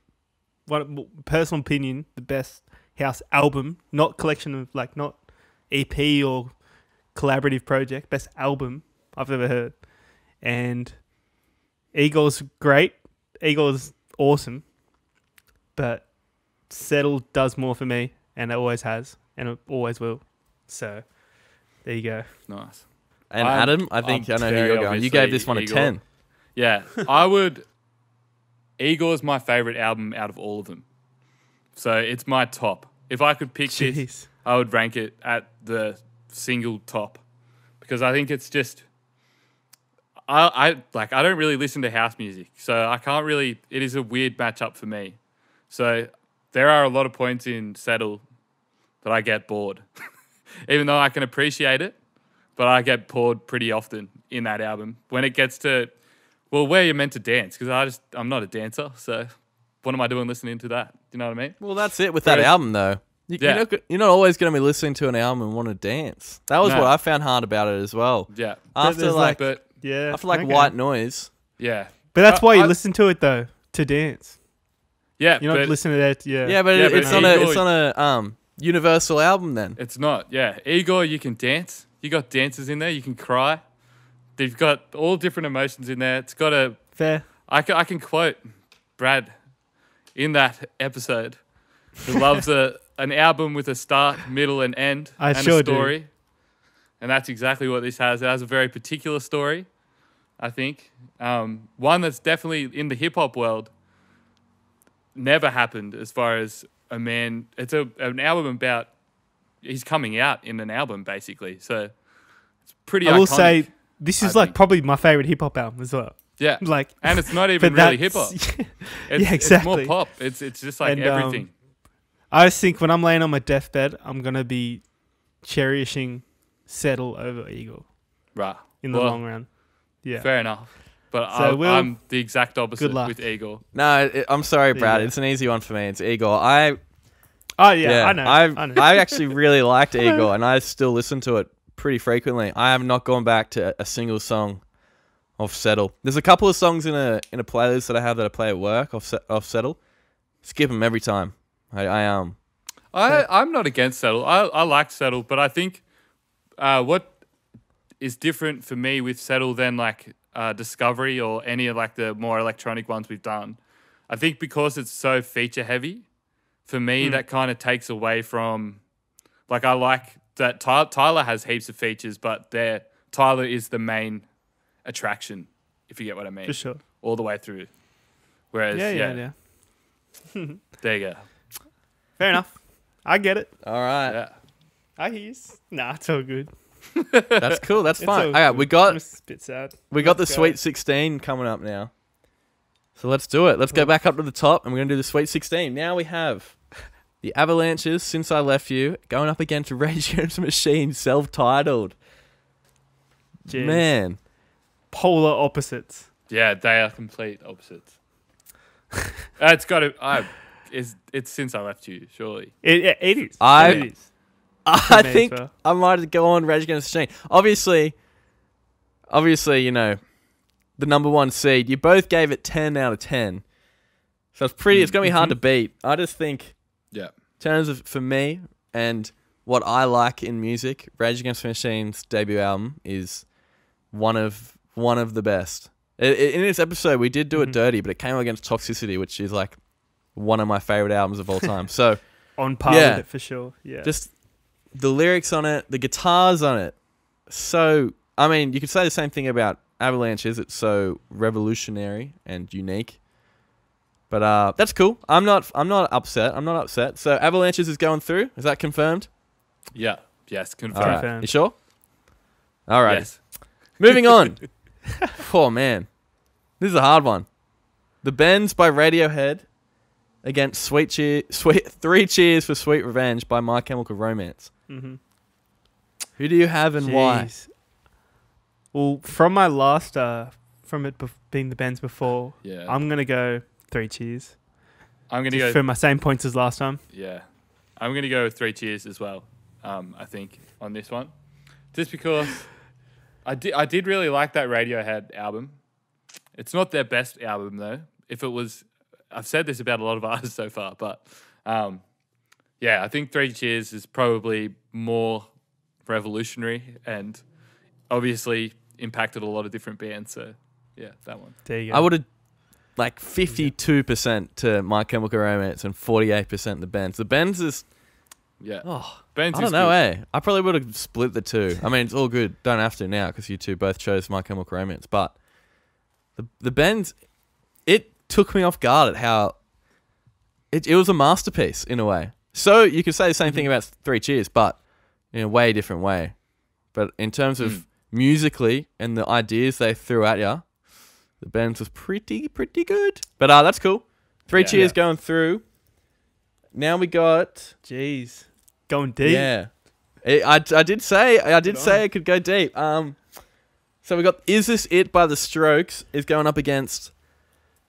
what personal opinion, the best house album, not collection of, like, not E P or collaborative project, best album I've ever heard. And Igor's great. Igor's awesome. But Settle does more for me, and it always has, and it always will. So there you go. Nice. And I'm, Adam, I think I'm I know who you're going. You gave this one Igor. a ten. Yeah, I would. Igor's my favorite album out of all of them, so it's my top. If I could pick Jeez. this, I would rank it at the single top, because I think it's just. I I like I don't really listen to house music, so I can't really. It is a weird matchup for me. So there are a lot of points in Settle that I get bored, even though I can appreciate it. But I get bored pretty often in that album. When it gets to, well, where you're meant to dance, because I just I'm not a dancer, so what am I doing listening to that? You know what I mean? Well, that's it with that Whereas, album, though. You, yeah. you're, not, you're not always going to be listening to an album and want to dance. That was no. what I found hard about it as well. Yeah. After like, like but, yeah, after like okay. White Noise. Yeah. But that's I, why you I, listen to it though, to dance. Yeah. You're not but, listening to that. Yeah. Yeah, but, yeah, it, but it's Igor, on a it's on a um universal album then. It's not. Yeah, Igor, you can dance. You got dances in there. You can cry. They've got all different emotions in there. It's got a fair. I can I can quote Brad in that episode. Who loves a an album with a start, middle, and end, I and sure a story. Do. And that's exactly what this has. It has a very particular story, I think. Um, one that's definitely in the hip hop world never happened. As far as a man, it's a an album about. He's coming out in an album, basically. So it's pretty I will iconic, say, this is I like think. probably my favourite hip-hop album as well. Yeah. like, And it's not even really hip-hop. Yeah, yeah, exactly. It's more pop. It's, it's just like and, everything. Um, I just think when I'm laying on my deathbed, I'm going to be cherishing Settle over Eagle. Right. In the well, long run. Yeah. Fair enough. But so I, we'll, I'm the exact opposite with Eagle. No, it, I'm sorry, Brad. Yeah. It's an easy one for me. It's Eagle. I... Oh, yeah, yeah, I know. I, I, know. I actually really liked Igor, and I still listen to it pretty frequently. I have not gone back to a single song off Settle. There's a couple of songs in a in a playlist that I have that I play at work off, off Settle. Skip them every time. I, I um, I I'm not against Settle. I I like Settle, but I think uh, what is different for me with Settle than like uh, Discovery or any of like the more electronic ones we've done, I think because it's so feature heavy. For me, mm. that kind of takes away from, like, I like that Ty Tyler has heaps of features, but there Tyler is the main attraction, if you get what I mean. For sure. All the way through. Whereas, yeah, yeah, yeah. yeah. There you go. Fair enough. I get it. All right. Yeah. I hear you. Nah, it's all good. That's cool. That's fine. All right, we got. I'm a bit sad. We got let's the go. Sweet sixteen coming up now. So let's do it. Let's go back up to the top, and we're going to do the Sweet sixteen. Now we have the Avalanches, Since I Left You, going up against Rage Against the Machine, Self-Titled. Man. Polar opposites. Yeah, they are complete opposites. uh, it's got to... I, it's, it's Since I Left You, surely. It, it, it is. I, it is. I, I think well. I might go on Rage Against the Machine. Obviously, obviously, you know... the number one seed. You both gave it ten out of ten. So it's pretty, it's going to be hard to beat. I just think yeah. in terms of, for me, and what I like in music, Rage Against the Machine's debut album is one of one of the best. It, it, in this episode, we did do mm-hmm. it dirty, but it came against Toxicity, which is like one of my favorite albums of all time. So on par yeah, with it for sure. Yeah, just the lyrics on it, the guitars on it. So I mean, you could say the same thing about Avalanches. It's so revolutionary and unique. But uh, that's cool. I'm not. I'm not upset. I'm not upset. So Avalanches is going through. Is that confirmed? Yeah. Yes. Confirmed. Right. confirmed. You sure? All right. Yes. Moving on. Oh man, this is a hard one. The Bends by Radiohead against Sweet Cheer. Sweet Three Cheers for Sweet Revenge by My Chemical Romance. Mm-hmm. Who do you have and Jeez. why? Well, from my last, uh, from it being the Bends before, yeah. I'm gonna go. Three Cheers. I'm gonna Just go for my same points as last time. Yeah, I'm gonna go with Three Cheers as well. Um, I think on this one, just because I did, I did really like that Radiohead album. It's not their best album though. If it was, I've said this about a lot of artists so far, but um, yeah, I think Three Cheers is probably more revolutionary and obviously impacted a lot of different bands. So yeah, that one. There you go. I would have. Like fifty-two percent to My Chemical Romance and forty-eight percent The Bends. The Bends is... Yeah. Oh, Bends I don't know, good. eh? I probably would have split the two. I mean, it's all good. Don't have to now because you two both chose My Chemical Romance. But the the Bends, it took me off guard at how... It, it was a masterpiece in a way. So you could say the same mm. thing about Three Cheers, but in a way different way. But in terms of mm. musically and the ideas they threw at you, The Bends was pretty, pretty good. But uh, that's cool. Three yeah, cheers yeah. going through. Now we got... Jeez. Going deep. Yeah. It, I, I did say, I did say it could go deep. Um, So we got Is This It by The Strokes is going up against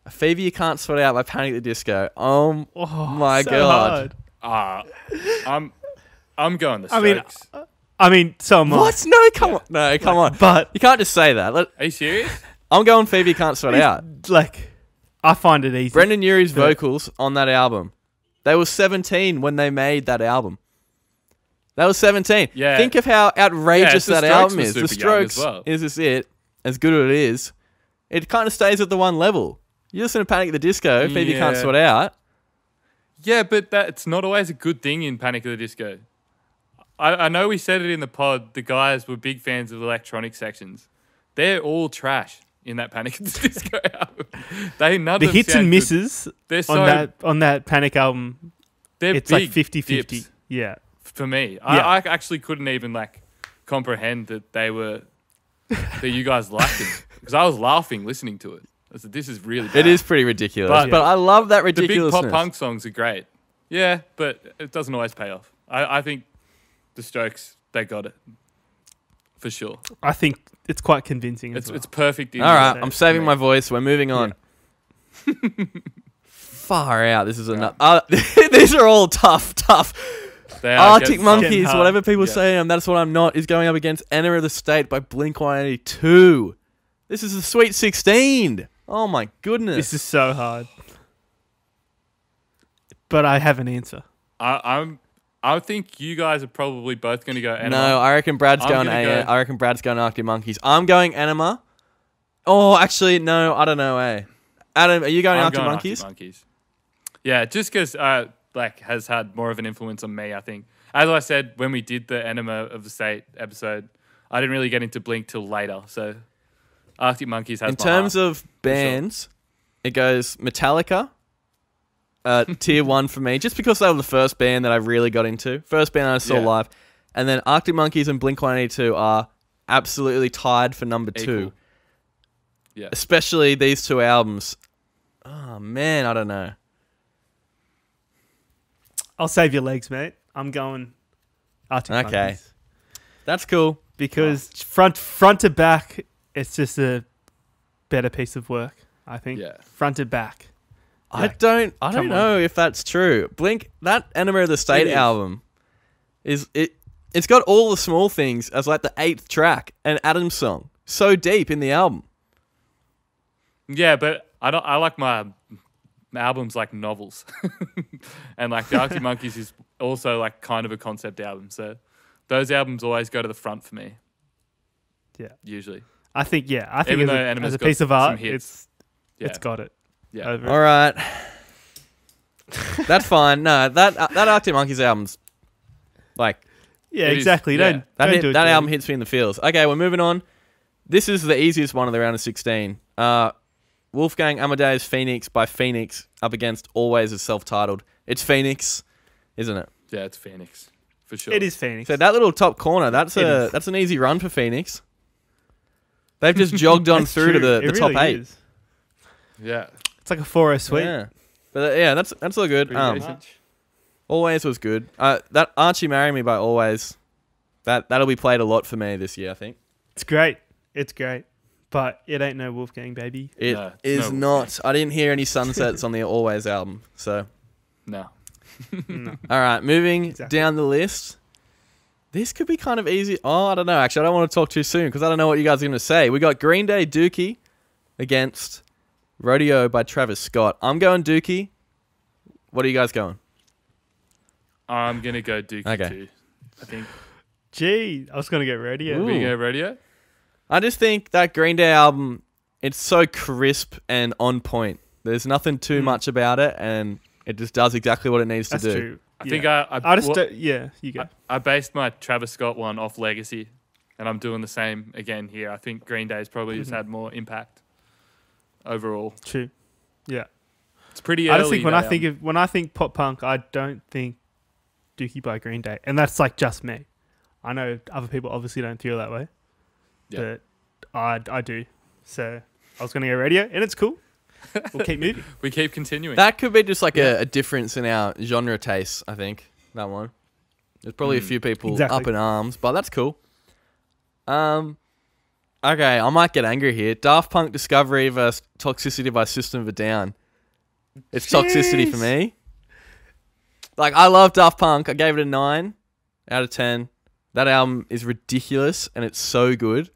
A Fever You Can't Sort Out by Panic! At the Disco. Um, oh, my so God. Uh, I'm, I'm going The Strokes. I mean, I mean so am I. What? No, come yeah. on. No, come like, on. But you can't just say that. Let, are you serious? I'm going Phoebe Can't Sweat Out. Like, I find it easy. Brendan Urie's vocals on that album. They were seventeen when they made that album. They were seventeen. Yeah. Think of how outrageous yeah, that album is. The Strokes, well. Is This It? As good as it is, it kind of stays at the one level. You listen to Panic! At the Disco, Phoebe yeah. Can't Sweat Out. Yeah, but that's not always a good thing in Panic! At the Disco. I, I know we said it in the pod, the guys were big fans of electronic sections. They're all trash. In that Panic! At the Disco album, they none the hits and misses on so, that on that Panic album. It's like fifty fifty. Yeah, for me, yeah. I, I actually couldn't even like comprehend that they were that you guys liked it because I was laughing listening to it. I said, this is really bad. It is pretty ridiculous, but, yeah. but I love that ridiculousness. The big pop punk songs are great. Yeah, but it doesn't always pay off. I, I think the Strokes they got it. For sure. I think it's quite convincing as It's, well. it's perfect. All right, I'm saving my voice. We're moving on. Yeah. Far out. This is enough. Yeah. Uh, these are all tough, tough. They are Arctic Monkeys, whatever people yeah. say, and that's what I'm not, is going up against Enema of the State by Blink one eighty-two. This is the Sweet sixteen. Oh, my goodness. This is so hard. But I have an answer. I, I'm... I think you guys are probably both going to go Enema. No, I reckon Brad's I'm going A. Go I reckon Brad's going Arctic Monkeys. I'm going Enema. Oh, actually, no, I don't know. Eh, Adam, are you going I'm Arctic going Monkeys? Arctic Monkeys. Yeah, just because uh, like has had more of an influence on me. I think, as I said when we did the Enema of the State episode, I didn't really get into Blink till later. So, Arctic Monkeys has. In my terms heart, of bands, sure. it goes Metallica. Uh, tier one for me, just because they were the first band that I really got into. First band I saw yeah. live. And then Arctic Monkeys and Blink one eighty-two are absolutely tied for number Equal. two. Yeah. Especially these two albums. Oh, man, I don't know. I'll save your legs, mate. I'm going Arctic Monkeys. Okay. That's cool. Because oh. front, front to back, it's just a better piece of work, I think. Yeah. Front to back. Yeah. I don't I Come don't know on. if that's true. Blink, that Enema of the State album is it it's got all the small things as like the eighth track and Adam's song. So deep in the album. Yeah, but I don't I like my albums like novels. And like the Arctic Monkeys is also like kind of a concept album. So those albums always go to the front for me. Yeah. Usually. I think, yeah. I think Even as, though a, as a piece of art, it's, yeah. it's got it. Yeah. Over. All right. That's fine. No, that uh, that Arctic Monkeys album's like... Yeah, exactly. Is, don't, yeah. That, don't hit, do it that album hits me in the feels. Okay, we're moving on. This is the easiest one of the round of sixteen. Uh, Wolfgang Amadeus Phoenix by Phoenix up against Always is self-titled. It's Phoenix, isn't it? Yeah, it's Phoenix. For sure. It is Phoenix. So that little top corner, that's a, that's an easy run for Phoenix. They've just jogged on through true. to the, the really top eight. Is. Yeah. It's like a four oh sweep. Yeah. But uh, yeah, that's that's all good. Um, Always was good. Uh, that Archie Marry Me by Always, that, that'll be played a lot for me this year, I think. It's great. It's great. But it ain't no Wolfgang, baby. It no, is no not. I didn't hear any sunsets on the Always album, so. No. No. All right, moving exactly. down the list. This could be kind of easy. Oh, I don't know. Actually, I don't want to talk too soon because I don't know what you guys are going to say. We got Green Day Dookie against Rodeo by Travis Scott. I'm going Dookie. What are you guys going? I'm going to go Dookie okay. too, I think. Gee, I was going to go Rodeo. We go Rodeo? I just think that Green Day album, it's so crisp and on point. There's nothing too mm. much about it, and it just does exactly what it needs That's to do. That's true. I yeah. think I... I, I just well, yeah, you go. I, I based my Travis Scott one off Legacy, and I'm doing the same again here. I think Green Day's probably mm-hmm. just had more impact overall. True. Yeah. It's pretty early. I just think when I, think of, when I think pop punk, I don't think Dookie by Green Day. And that's like just me. I know other people obviously don't feel that way. Yep. But I, I do. So I was going to go Radio, and it's cool. We'll keep moving. We keep continuing. That could be just like yeah. a, a difference in our genre tastes, I think. That one. There's probably mm. a few people exactly. up in arms, but that's cool. Um, Okay, I might get angry here. Daft Punk Discovery versus Toxicity by System of a Down. It's Jeez. Toxicity for me. Like, I love Daft Punk. I gave it a nine out of ten. That album is ridiculous, and it's so good.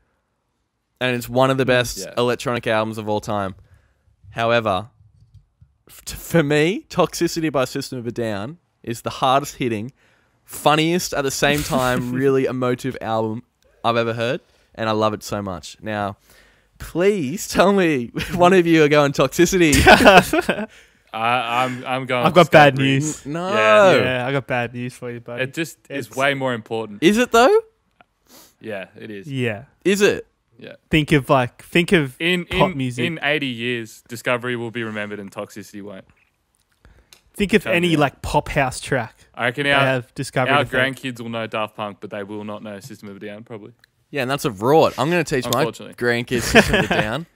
And it's one of the best yeah. electronic albums of all time. However, for me, Toxicity by System of a Down is the hardest hitting, funniest, at the same time, really emotive album I've ever heard. And I love it so much. Now, please tell me one of you are going Toxicity. I, I'm, I'm going I've got Scott bad Bruce. news. No. Yeah, yeah, I got bad news for you, buddy. It just it's, is way more important. Is it, though? Yeah, it is. Yeah. Is it? Yeah. Think of like think of in, pop in, music. In eighty years, Discovery will be remembered and Toxicity won't. Think of Tell any like pop house track. I reckon our, have Discovery our grandkids will know Daft Punk, but they will not know System of a Down probably. Yeah, and that's a rort. I'm gonna teach my grandkids System of a Down.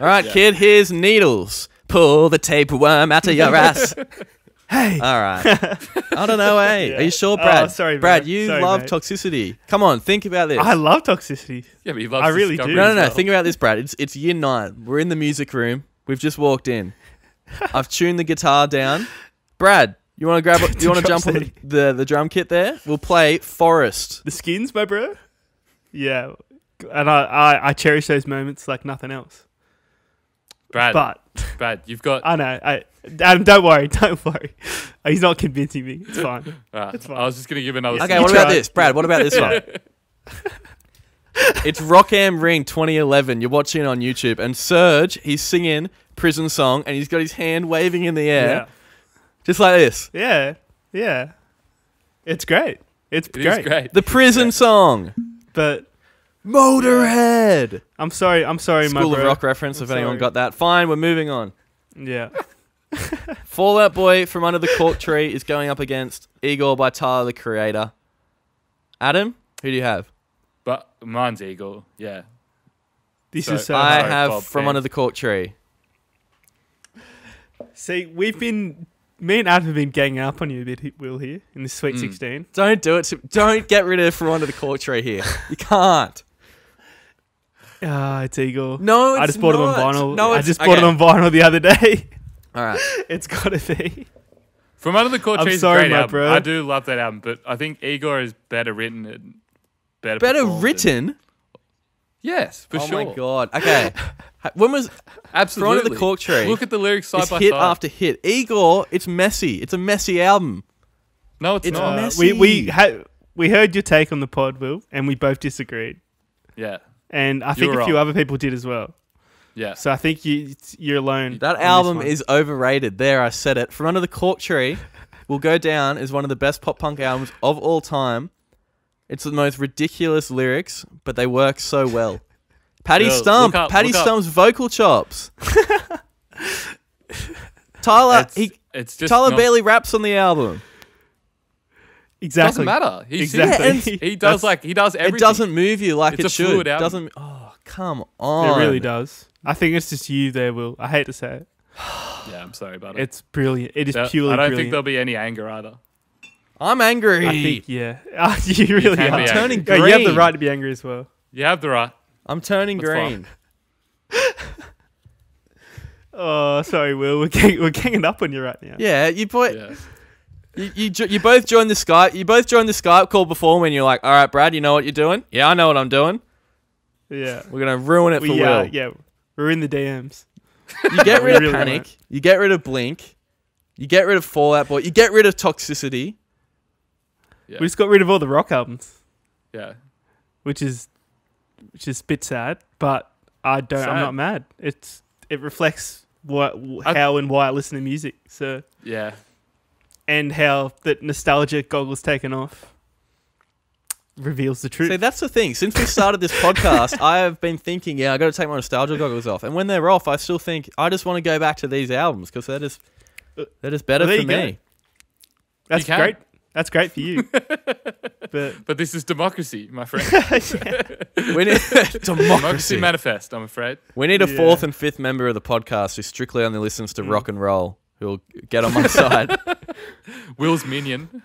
All right, yeah. kid, here's Needles. Pull the tapeworm out of your ass. Hey. All right. I don't know, hey. Yeah. Are you sure, Brad? Oh, sorry, Brad, you sorry, love mate. Toxicity. Come on, think about this. I love Toxicity. Yeah, but you love I really do. No, no, no. Well. Think about this, Brad. It's it's year nine. We're in the music room. We've just walked in. I've tuned the guitar down. Brad, you want to grab? A, you want to jump on the, the the drum kit there? We'll play Forest. The Skins, my bro. Yeah, and I I, I cherish those moments like nothing else. Brad, but Brad, you've got. I know. I, Adam, don't worry. Don't worry. He's not convincing me. It's fine. Right. It's fine. I was just going to give another. Okay. What about this, Brad? What about this one? It's Rockam Ring twenty eleven. You're watching it on YouTube, and Serge, he's singing Prison Song, and he's got his hand waving in the air, yeah. just like this. Yeah. Yeah. It's great. It's it great. Is great. The Prison great. Song, but. Motorhead. I'm sorry. I'm sorry. School my of Rock reference. I'm if sorry. anyone got that, fine. We're moving on. Yeah. Fall Out Boy from Under the Cork Tree is going up against Igor by Tyler the Creator. Adam, who do you have? But mine's Igor. Yeah. This so, is. So I have Bob from fans. Under the Cork Tree. See, we've been. Me and Adam have been ganging up on you a bit, Will, here in this Sweet mm. sixteen. Don't do it. To, don't get rid of From Under the Cork Tree here. You can't. Ah, oh, it's Eagle. No, it's I just bought not. it on vinyl. No, I just bought okay. it on vinyl the other day. All right, it's got to be From Under the Cork Tree. I'm sorry, my bro. I do love that album, but I think Igor is better written and better. Better written. Than... Yes, for oh sure. Oh my god. Okay, When was Absolutely Throwing at the Cork Tree? Look at the lyrics side by hit side. Hit after hit. Igor, it's messy. It's a messy album. No, it's, it's not. Messy. We we had we heard your take on the pod, Will, and we both disagreed. Yeah, and I think a few other people did as well. Yeah. So I think you you're alone. That album is overrated. There, I said it. From Under the Cork Tree will go down as one of the best pop punk albums of all time. It's the most ridiculous lyrics, but they work so well. Paddy Girl, Stump, up, Paddy Stump's up. vocal chops. Tyler, it's, he, it's just Tyler barely raps on the album. Exactly, doesn't matter. He exactly, sings, he does like he does everything. It doesn't move you like it's it a should. Fluid album. Doesn't. Oh, come on! It really does. I think it's just you there, Will. I hate to say it. Yeah, I'm sorry about it. It's brilliant. It is that, purely. I don't brilliant. think there'll be any anger either. I'm angry. I think, yeah, you really you are I'm turning angry. green. Yeah, you have the right to be angry as well. You have the right. I'm turning That's green. Oh, sorry, Will. We're gang we're ganging up on you right now. Yeah, you boy. Yeah. You you, jo you both joined the Skype. You both joined the Skype call before when you're like, "All right, Brad, you know what you're doing." Yeah, I know what I'm doing. Yeah, we're gonna ruin it we, for uh, Will. Yeah, we're in the D Ms. You get rid of really Panic. Gonna. You get rid of Blink. You get rid of Fall Out Boy. You get rid of Toxicity. Yeah. We just got rid of all the rock albums. Yeah, which is. Which is a bit sad, but I don't. Sad. I'm not mad. It's it reflects what, how, I, and why I listen to music. So yeah, and how that nostalgia goggle's taken off reveals the truth. See, that's the thing. Since we started this podcast, I have been thinking, yeah, I got to take my nostalgia goggles off. And when they're off, I still think I just want to go back to these albums because that is that is better well, for me. Go. That's great. That's great for you. But, but this is democracy, my friend. We need democracy. democracy manifest, I'm afraid. We need a yeah. fourth and fifth member of the podcast who strictly only listens to mm. rock and roll, who will get on my side. Will's minion.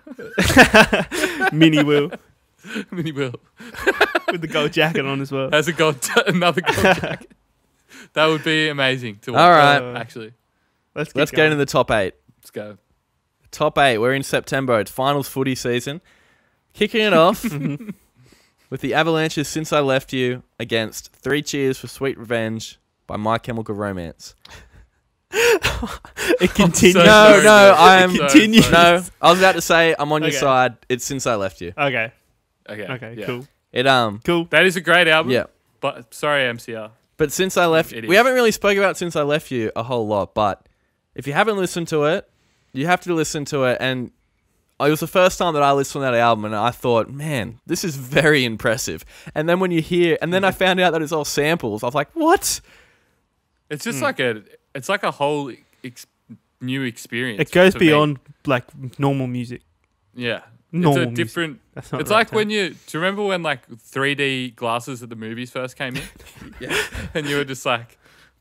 Mini Will. Mini Will. With the gold jacket on as well. Has a gold another gold jacket. That would be amazing to watch. All right. Uh, actually. Let's, Let's get into the top eight. Let's go. Top eight. We're in September. It's finals footy season. Kicking it off with the Avalanches, Since I Left You, against Three Cheers for Sweet Revenge by My Chemical Romance. It continues. So no, no, I am. Continues. So no, I was about to say I'm on okay. your side. It's Since I Left You. Okay. Okay. Okay. Yeah. Cool. It um. Cool. That is a great album. Yeah. But sorry, M C R. But Since I Left, we haven't really spoke about Since I Left You a whole lot. But if you haven't listened to it. You have to listen to it, and it was the first time that I listened to that album, and I thought, man, this is very impressive. And then when you hear, and then I found out that it's all samples. I was like, what? It's just mm. like a, it's like a whole ex new experience. It goes beyond me. like normal music. Yeah, normal it's a different. Music. That's not it's right like time. when you do you remember when like three D glasses at the movies first came in, yeah, and you were just like.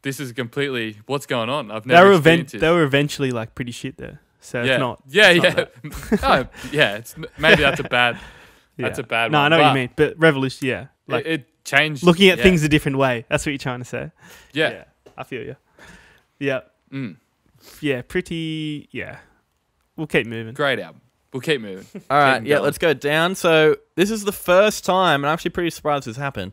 This is completely what's going on. I've never. They were, experienced it. They were eventually like pretty shit there, so yeah. it's not. Yeah, it's yeah, not oh, yeah. It's maybe that's a bad. Yeah. That's a bad. No, one. No, I know but what you mean, but revolution. Yeah, like it, it changed. Looking at yeah. things a different way. That's what you're trying to say. Yeah, yeah I feel you. Yeah, mm. yeah, pretty. Yeah, we'll keep moving. Great album. We'll keep moving. All right, keep yeah, going. Let's go down. So this is the first time, and I'm actually pretty surprised this happened.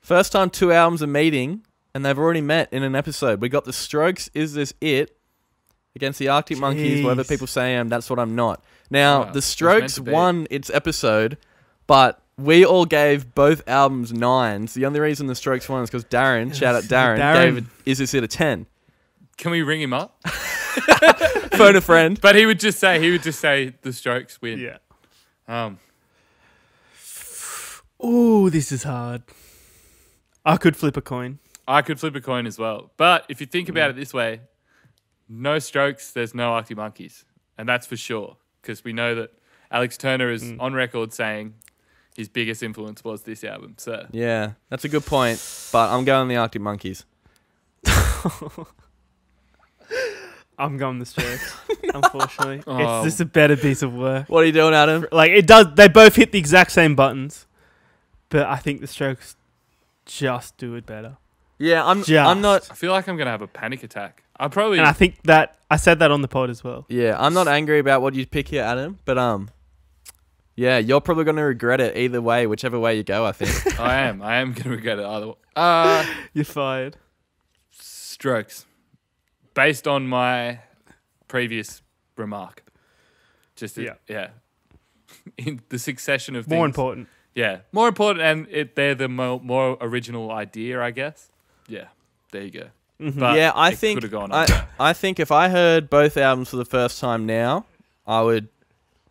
First time two albums are meeting. And they've already met in an episode. We got the Strokes, Is This It? Against the Arctic Jeez. Monkeys, whatever people say I am, that's what I'm not. Now, wow, the Strokes won its episode, but we all gave both albums nines. The only reason the Strokes won is because Darren, shout out Darren, Darren. gave Is This It a ten. Can we ring him up? Phone a friend. But he would just say, he would just say the Strokes win. Yeah. Um. Oh, this is hard. I could flip a coin. I could flip a coin as well. But if you think about it this way, no Strokes, there's no Arctic Monkeys. And that's for sure. Because we know that Alex Turner is mm. on record saying his biggest influence was this album. So yeah, that's a good point. But I'm going the Arctic Monkeys. I'm going the Strokes, unfortunately. Oh. It's just a better piece of work. What are you doing, Adam? Like it does. They both hit the exact same buttons. But I think the Strokes just do it better. Yeah, I'm. Just. I'm not. I feel like I'm gonna have a panic attack. I probably. And I think that I said that on the pod as well. Yeah, I'm not angry about what you pick here, Adam. But um, yeah, you're probably gonna regret it either way, whichever way you go. I think. I am. I am gonna regret it either. Way. Uh, you're fired. Strokes, based on my previous remark. Just yeah, a, yeah. In the succession of things. More important. Yeah, more important, and it, they're the more, more original idea, I guess. Yeah, there you go. Mm-hmm. But yeah, I think gone I, I think if I heard both albums for the first time now, I would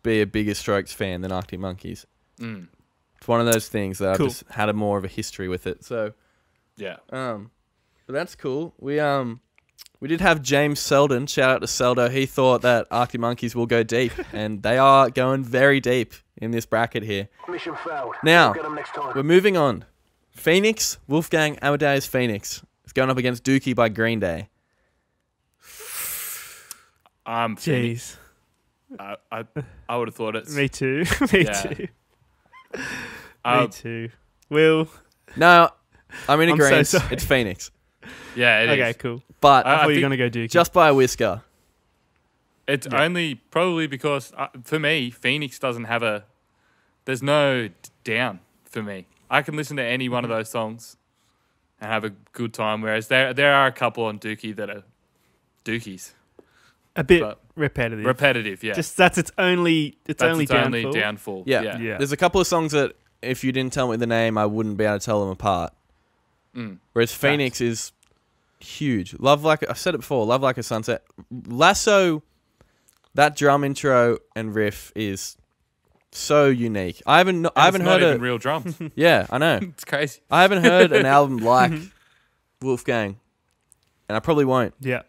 be a bigger Strokes fan than Arctic Monkeys. Mm. It's one of those things that cool. I've just had a more of a history with it. So yeah, um, but that's cool. We um. We did have James Selden. Shout out to Seldo. He thought that Arctic Monkeys will go deep, and they are going very deep in this bracket here. Mission failed. Now, we'll get them next time. We're moving on. Phoenix, Wolfgang Amadeus Phoenix. It's going up against Dookie by Green Day. Um, Jeez. I, I, I would have thought it's... Me too. Me yeah. too. Um, Me too. Will. No, I'm in agreement. So it's Phoenix. Yeah, it okay, is. Okay, cool. But I, I thought you were going to go Dookie. Just by a whisker. It's yeah. only probably because, uh, for me, Phoenix doesn't have a... There's no down for me. I can listen to any one mm-hmm. of those songs and have a good time, whereas there there are a couple on Dookie that are Dookies. A bit but repetitive. Repetitive, yeah. Just That's its only its that's only its downfall. Only downfall. Yeah. Yeah. yeah. There's a couple of songs that, if you didn't tell me the name, I wouldn't be able to tell them apart. Mm. Whereas Phoenix that's is... huge. Love Like... I've said it before. Love Like a Sunset. Lasso, that drum intro and riff is so unique. I haven't... And I haven't heard a real drums. Yeah, I know. It's crazy. I haven't heard an album like Wolfgang, and I probably won't. Yeah.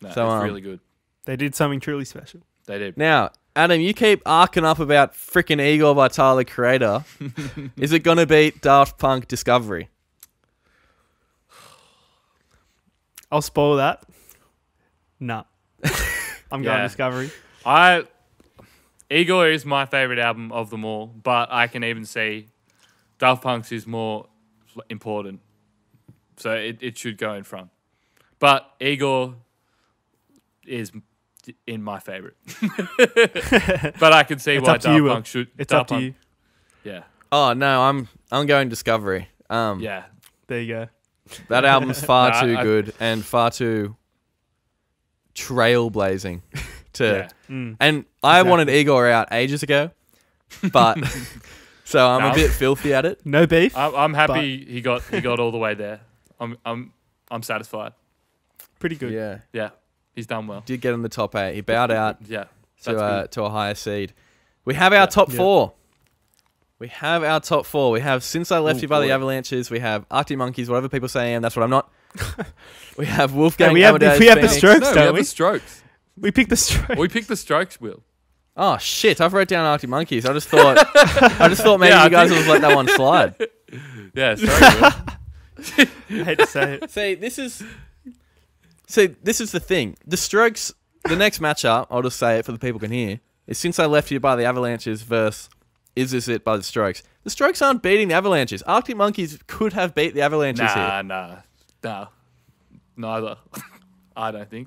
No, so, it's um, really good. They did something truly special. They did. Now, Adam, you keep arcing up about freaking Igor by Tyler Creator. Is it going to beat Daft Punk Discovery? I'll spoil that. Nah. I'm going yeah. Discovery. I Igor is my favourite album of them all, but I can even see Daft Punk's is more important. So it, it should go in front. But Igor is in my favourite. But I can see why Daft Punk should. It's up to you. Yeah. Oh no, I'm I'm going Discovery. Um Yeah. There you go. That album's far no, too I, good I, and far too trailblazing to yeah. mm, and I exactly. wanted Igor out ages ago, but so I'm no, a bit filthy at it. No beef. I, I'm happy he got he got all the way there. I'm I'm I'm satisfied. Pretty good. Yeah. Yeah. He's done well. Did get in the top eight. He bowed out yeah, to uh, to a higher seed. We have our yeah, top yeah. four. We have our top four. We have Since I Left Ooh, You by boy. The Avalanches. We We have Arctic Monkeys, whatever people say I am, that's what I'm not. We have Wolfgang. No, we have, Amadeus, the, we have the Strokes, no, don't we? We have the Strokes. We picked the Strokes. We picked the Strokes, Will. Oh, shit. I've wrote down Arctic Monkeys. I just thought I just thought maybe yeah, you guys would let that one slide. Yeah, sorry, Will. I hate to say it. See, this is, see, this is the thing. The Strokes, the next matchup, I'll just say it for the people can hear, is Since I Left You by The Avalanches versus... Is This It by The Strokes. The Strokes aren't beating the Avalanches. Arctic Monkeys could have beat the Avalanches nah, here. Nah, nah, nah. Neither. I don't think.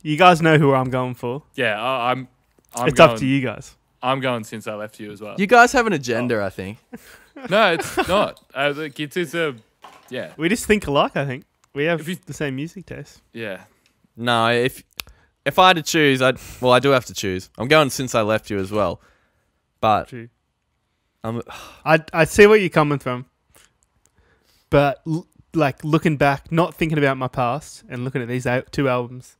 You guys know who I'm going for. Yeah, I, I'm, I'm. It's going, up to you guys. I'm going Since I Left You as well. You guys have an agenda, oh. I think. No, it's not. I think it's, it's a. Yeah. We just think alike. I think we have you, the same music taste. Yeah. No, if if I had to choose, I well, I do have to choose. I'm going Since I Left You as well. But I'm, I I see where you're coming from, but l like looking back, not thinking about my past and looking at these two albums,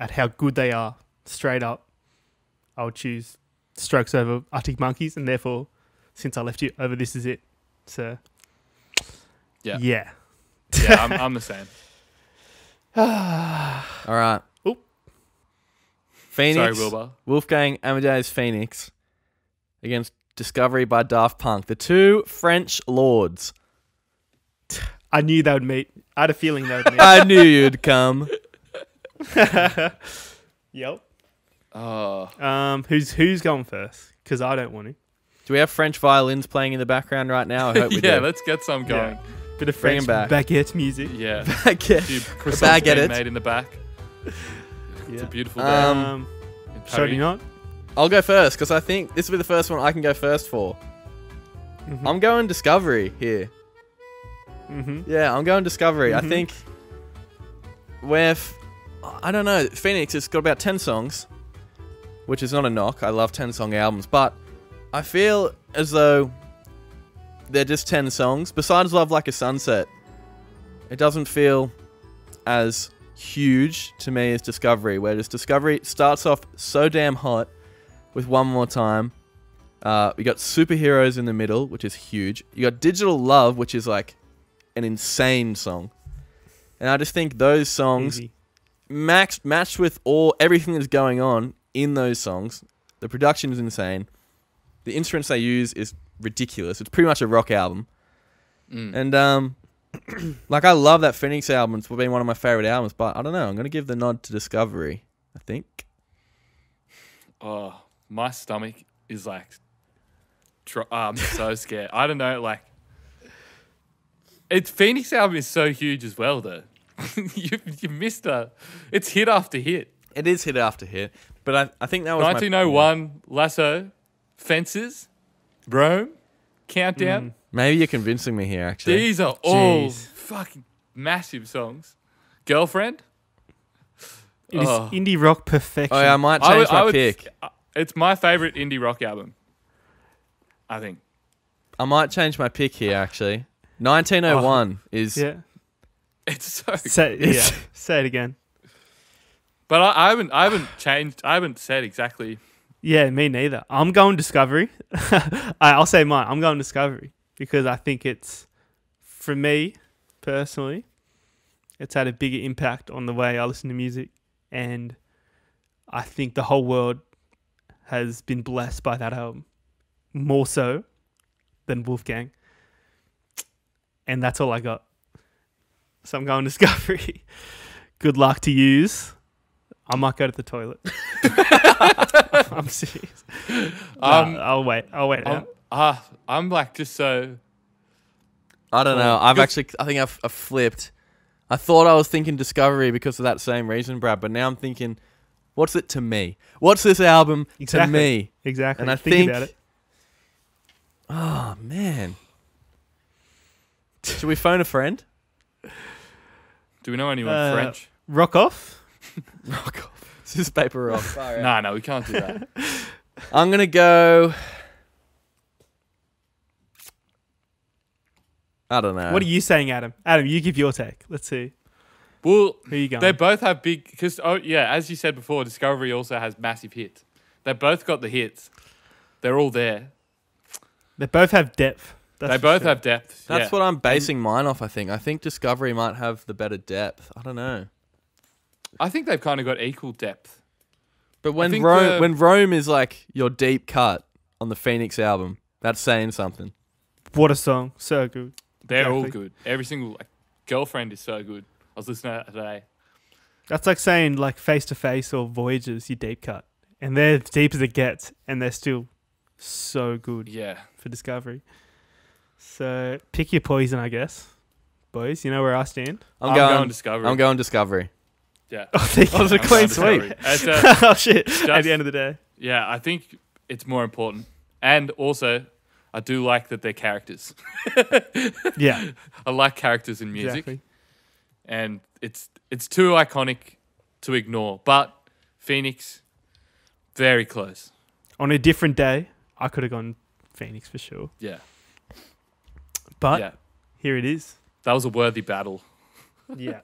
at how good they are, straight up, I would choose Strokes over Arctic Monkeys, and therefore, Since I Left You over This Is It. So yeah, yeah, yeah, I'm, I'm the same. All right, oop. Phoenix, sorry, Wilbur. Wolfgang Amadeus Phoenix against Discovery by Daft Punk. The two French lords. I knew they would meet. I had a feeling they would meet. I knew you'd come. Yep. Oh. Um, who's who's going first? Because I don't want to. Do we have French violins playing in the background right now? I hope we yeah, do. Let's get some going. Yeah. Bit of French back. baguette music. Yeah. Baguette. Baguette made in the back. Yeah. It's a beautiful day. Um, Sorry, not. I'll go first, because I think this will be the first one I can go first for. Mm-hmm. I'm going Discovery here. Mm-hmm. Yeah, I'm going Discovery. Mm-hmm. I think where... F- I don't know. Phoenix, it's got about ten songs, which is not a knock. I love ten-song albums. But I feel as though they're just ten songs. Besides Love Like a Sunset, it doesn't feel as huge to me as Discovery, where just Discovery starts off so damn hot with One More Time. Uh, we got Superheroes in the middle, which is huge. You got Digital Love, which is like an insane song. And I just think those songs... Easy. Matched, matched with all everything that's going on in those songs. The production is insane. The instruments they use is ridiculous. It's pretty much a rock album. Mm. And um, like I love that Phoenix album. It's been one of my favorite albums. But I don't know. I'm going to give the nod to Discovery, I think. Oh, my stomach is like... Tr- I'm so scared. I don't know. Like, it's Phoenix album is so huge as well, though. you, you missed that. It's hit after hit. It is hit after hit. But I, I think that was nineteen oh one, my... Lasso, Fences, Rome, Countdown. Mm. Maybe you're convincing me here, actually. These are Jeez. all fucking massive songs. Girlfriend. It oh. is indie rock perfection. Oh, yeah, I might change I would, my I would, pick. It's my favourite indie rock album, I think. I might change my pick here, actually. nineteen oh one oh. is... Yeah. It's so say, yeah. say it again. But I, I haven't I haven't changed I haven't said exactly. Yeah, me neither. I'm going Discovery. I, I'll say mine. I'm going Discovery because I think it's, for me personally, it's had a bigger impact on the way I listen to music, and I think the whole world has been blessed by that album more so than Wolfgang. And that's all I got. So I'm going Discovery. Good luck to yous. I might go to the toilet. I'm serious. Um, no, I'll wait. I'll wait. I'm, uh, I'm like just so... I don't um, know. I've actually... I think I've, I've flipped. I thought I was thinking Discovery because of that same reason, Brad. But now I'm thinking, what's it to me? What's this album exactly. to me? Exactly. And I think... think about it. Oh, man. Should we phone a friend? Do we know anyone uh, French? Rock off? Rock off. Is this paper rock? No, no, nah, nah, we can't do that. I'm going to go... I don't know. What are you saying, Adam? Adam, you give your take. Let's see. Well, who are you going? They both have big... Because, oh, yeah, as you said before, Discovery also has massive hits. They both got the hits. They're all there. They both have depth. That's they both sure. have depth. That's yeah. what I'm basing mine off, I think. I think Discovery might have the better depth. I don't know. I think they've kind of got equal depth. But when Rome, the... when Rome is like your deep cut on the Phoenix album, that's saying something. What a song. So good. They're exactly. all good. Every single... Like, Girlfriend is so good. I was listening to that today. That's like saying like Face to Face or Voyages, your deep cut. And they're as deep as it gets, and they're still so good Yeah, for Discovery. So, pick your poison, I guess. Boys, you know where I stand. I'm, I'm going, going Discovery. I'm going Discovery. Yeah. Oh, thank you. Oh, it's a clean sweep. Uh, oh, shit. Just, At the end of the day. Yeah, I think it's more important. And also, I do like that they're characters. yeah. I like characters in music. Exactly. And it's it's too iconic to ignore. But Phoenix, very close. On a different day, I could have gone Phoenix for sure. Yeah. But yeah. here it is. That was a worthy battle. Yeah.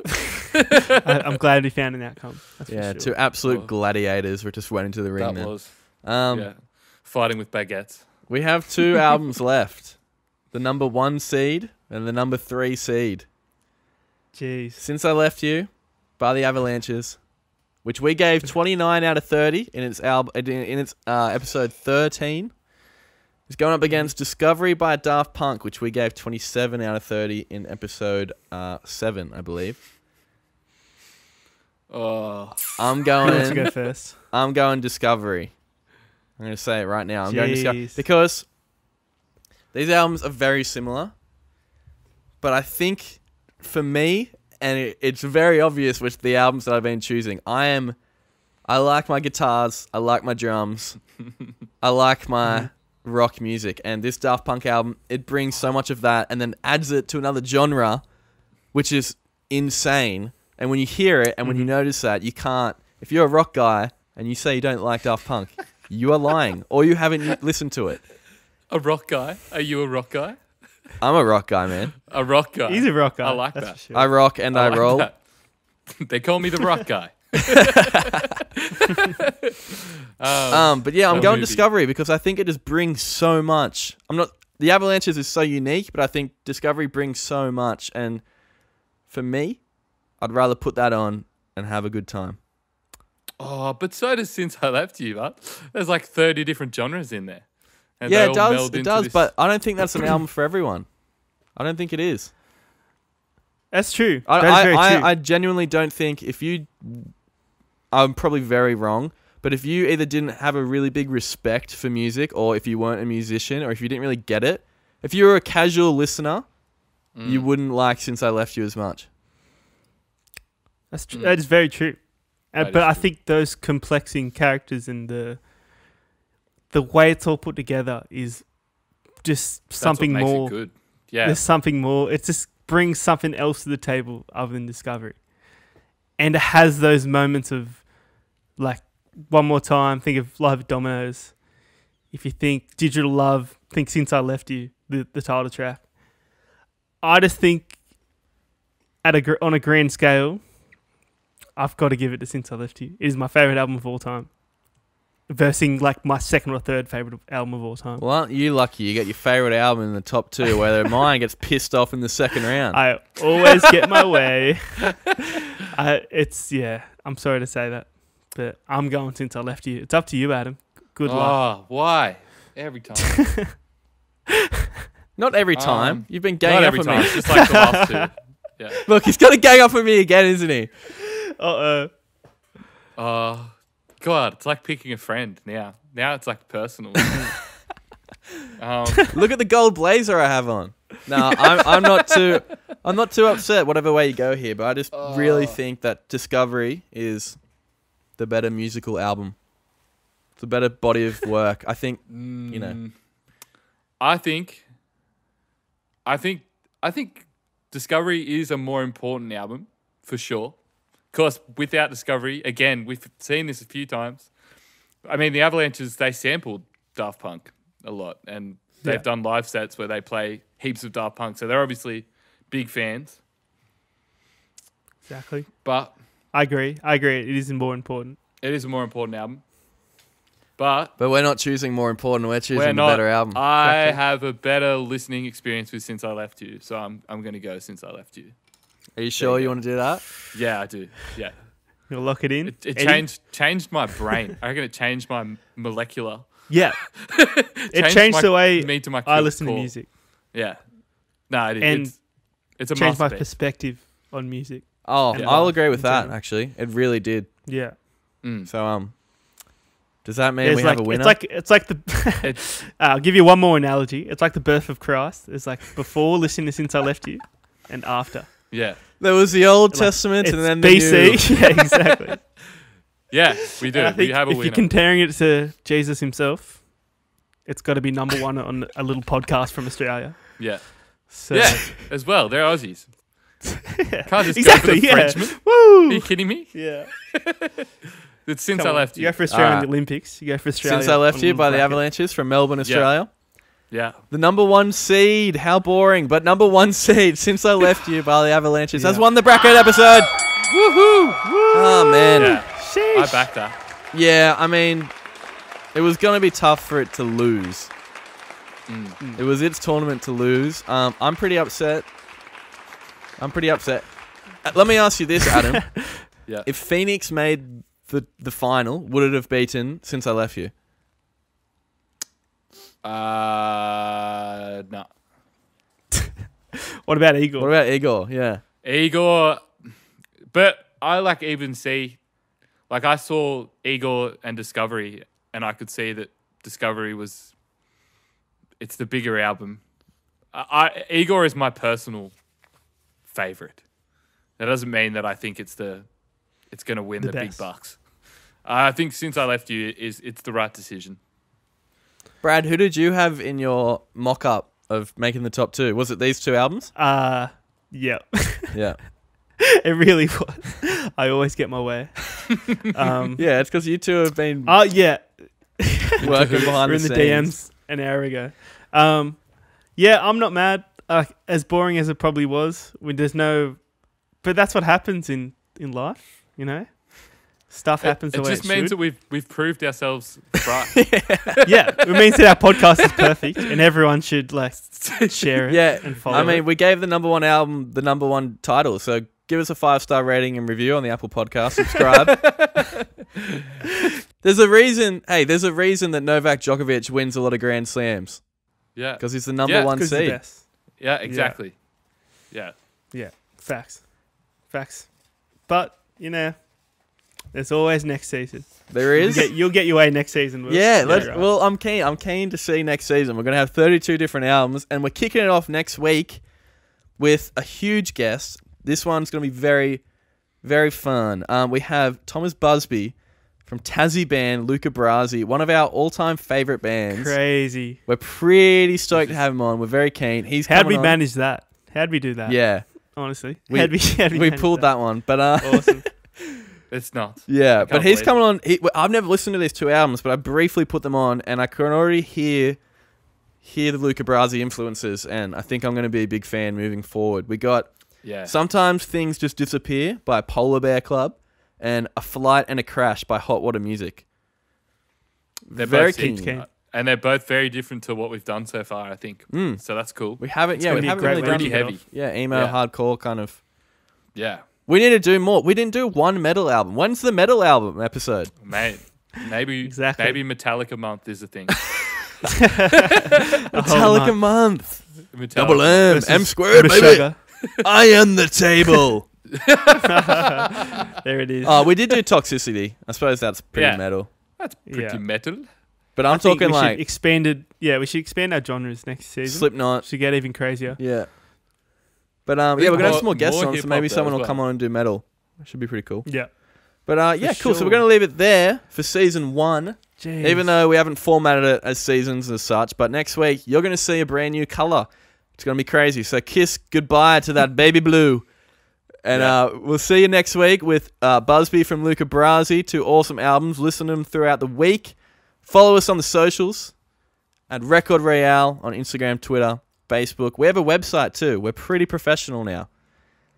I, I'm glad we found an outcome. That's yeah, for sure. Two absolute oh. gladiators who just went into the ring. That then. was. Um, yeah. Fighting with baguettes. We have two albums left. The number one seed and the number three seed. Jeez. Since I Left You by the Avalanches, which we gave twenty-nine out of thirty in its, al- in its uh, episode thirteen. It's going up against Discovery by Daft Punk, which we gave twenty-seven out of thirty in episode uh, seven, I believe. Oh, I'm going. Go first. I'm going Discovery. I'm going to say it right now. I'm Jeez. going Discovery because these albums are very similar, but I think for me, and it, it's very obvious with the albums that I've been choosing, I am. I like my guitars. I like my drums. I like my. rock music, and this Daft Punk album, it brings so much of that and then adds it to another genre, which is insane. And when you hear it and when mm-hmm. you notice that, you can't, if you're a rock guy and you say you don't like Daft Punk, you are lying, or you haven't listened to it. A rock guy? Are you a rock guy? I'm a rock guy, man. A rock guy. He's a rock guy. I like That's that. Sure. I rock and I, I like roll. That. They call me the rock guy. um, um, but yeah, I'm going movie. Discovery, because I think it just brings so much. I'm not The Avalanches is so unique, but I think Discovery brings so much. And for me, I'd rather put that on and have a good time. Oh, but so does Since I Left You, but there's like thirty different genres in there. And yeah, it does. It does, this. But I don't think that's an album for everyone. I don't think it is. That's true. I, that I, very I, true. I genuinely don't think if you... I'm probably very wrong, but if you either didn't have a really big respect for music, or if you weren't a musician, or if you didn't really get it, if you were a casual listener, mm. you wouldn't like Since I Left You as much. That's true. Mm. That is very true. Uh, but true. I think those complexing characters and the... the way it's all put together is just That's something what makes more. It good. Yeah, there's something more. It just brings something else to the table other than Discovery, and it has those moments of, like, One More Time. Think of Live at Domino's. If you think Digital Love, think Since I Left You, the the title track. I just think, at a on a grand scale, I've got to give it to Since I Left You. It is my favorite album of all time. Versing like my second or third favourite album of all time. Well, aren't you lucky? You get your favourite album in the top two, whether mine gets pissed off in the second round. I always get my way. I, it's, yeah, I'm sorry to say that, but I'm going Since I Left You. It's up to you, Adam. Good oh, luck. Oh, why? Every time. Not every time. Um, You've been ganging up with me. Just like the last two. Yeah. Look, he's going to gang up with me again, isn't he? Uh-oh. Oh. Uh, God, it's like picking a friend now. Now it's like personal. um, Look at the gold blazer I have on. No, I'm, I'm not too. I'm not too upset. Whatever way you go here, but I just oh. really think that Discovery is the better musical album. It's a better body of work. I think mm, you know. I think. I think. I think Discovery is a more important album for sure. Of course, without Discovery, again, we've seen this a few times. I mean, the Avalanches, they sampled Daft Punk a lot, and they've yeah. done live sets where they play heaps of Daft Punk, so they're obviously big fans. Exactly. But I agree. I agree. It is more important. It is a more important album. But but we're not choosing more important. We're choosing we're not, a better album. I exactly. have a better listening experience with Since I Left You, so I'm I'm going to go Since I Left You. Are you sure you, you want to do that? Yeah, I do. Yeah. You'll lock it in? It, it changed changed my brain. I reckon it changed my molecular. Yeah. it changed, changed my, the way me to my I listen core. to music. Yeah. No, it, and it's, it's a changed my perspective on music. Oh, yeah. I'll agree with that, actually. It really did. Yeah. Mm. So, um, does that mean There's we like, have a winner? It's like, it's like the... it's, uh, I'll give you one more analogy. It's like the birth of Christ. It's like before listening to Since I Left You and after. Yeah. There was the Old like, Testament and then the B C. New. Yeah, exactly. yeah, we do. We have a if winner. If you're comparing it to Jesus himself, it's got to be number one on a little podcast from Australia. Yeah. So. Yeah, as well. They're Aussies. yeah. Can't just exactly, go for the yeah. Frenchman. Woo! Are you kidding me? Yeah. it's Since Come I Left You. You go for Australia in uh, the Olympics. You go for Australia. Since I Left You by the Avalanches from Melbourne, Australia. Yeah. Yeah. The number one seed. How boring. But number one seed, Since I Left You by the Avalanches, yeah. has won the bracket episode. Woohoo! Woo! Oh, man. Yeah. Sheesh. I backed that. Yeah, I mean, it was going to be tough for it to lose. Mm. Mm. It was its tournament to lose. Um, I'm pretty upset. I'm pretty upset. Uh, let me ask you this, Adam. yeah. If Phoenix made the, the final, would it have beaten Since I Left You? Uh, no. what about Igor? What about Igor? Yeah. Igor. But I like even see, like I saw Igor and Discovery and I could see that Discovery was, it's the bigger album. I, I Igor is my personal favorite. That doesn't mean that I think it's the, it's going to win the, the big bucks. I think Since I Left You is, it's the right decision. Brad, who did you have in your mock-up of making the top two? Was it these two albums? Uh, yeah. Yeah. It really was. I always get my way. Um, yeah, it's because you two have been... Oh, uh, yeah. Working behind the scenes. We're in the D Ms an hour ago. Um, yeah, I'm not mad. Uh, as boring as it probably was. When there's no... But that's what happens in, in life, you know? Stuff happens the way it should. It just means that we've we've proved ourselves right. Yeah. Yeah, it means that our podcast is perfect and everyone should like share it. Yeah, and follow I mean, it. We gave the number one album the number one title, so give us a five star rating and review on the Apple Podcast. Subscribe. There's a reason. Hey, there's a reason that Novak Djokovic wins a lot of Grand Slams. Yeah, because he's the number yeah, one seed. Yeah, exactly. Yeah. yeah, yeah, facts, facts. But you know. There's always next season. There is. You'll get, you'll get your way next season. We'll yeah. Let's, right. Well, I'm keen. I'm keen to see next season. We're going to have thirty-two different albums, and we're kicking it off next week with a huge guest. This one's going to be very, very fun. Um, we have Thomas Busby from Tassie band Luca Brasi, one of our all-time favorite bands. Crazy. We're pretty stoked to have him on. We're very keen. He's how'd we on. manage that? How'd we do that? Yeah. Honestly, we how'd we, how'd we, we pulled that? that one, but uh, awesome. It's not. Yeah, but he's coming on. He, I've never listened to these two albums, but I briefly put them on, and I can already hear hear the Luca Brasi influences, and I think I'm going to be a big fan moving forward. We got yeah. Sometimes Things Just Disappear by Polar Bear Club, and A Flight and a Crash by Hot Water Music. They're very keen. And they're both very different to what we've done so far, I think. Mm. So that's cool. We haven't, it's yeah, we haven't really done pretty heavy. Yeah, emo, yeah. hardcore kind of. Yeah. We need to do more. We didn't do one metal album. When's the metal album episode? Mate, maybe exactly. maybe Metallica month is the thing. Metallica month. month. Double M, M squared, baby. I am the table. There it is. Oh, we did do Toxicity. I suppose that's pretty yeah. metal. That's pretty yeah. metal. But I'm I talking like expanded. Yeah, we should expand our genres next season. Slipknot should get even crazier. Yeah. But um, yeah, we're gonna have some more guests on, so maybe someone will come on and do metal. It should be pretty cool. Yeah. But uh, yeah, cool. So we're gonna leave it there for season one. Jeez. Even though we haven't formatted it as seasons as such, but next week you're gonna see a brand new color. It's gonna be crazy. So kiss goodbye to that baby blue, and yeah. uh, we'll see you next week with uh, Busby from Luca Brasi. Two awesome albums. Listen to them throughout the week. Follow us on the socials at Record Royale on Instagram, Twitter, Facebook. We have a website too. We're pretty professional now.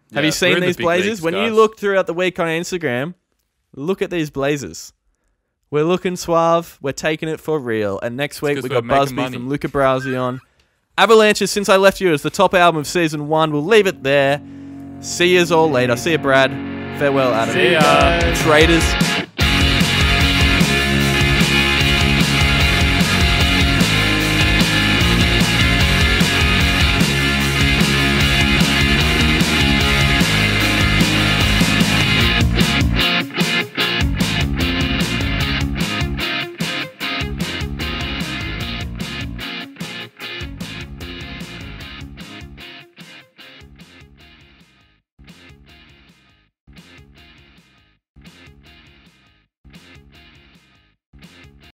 Yeah, have you seen these the blazers? When guys. you look throughout the week on Instagram, look at these blazers. We're looking suave. We're taking it for real. And next week we got Busby money. from Luca Brasi on. Avalanches, Since I Left You is the top album of season one. We'll leave it there. See yous all later. See you, Brad. Farewell, Adam. See ya. Traders.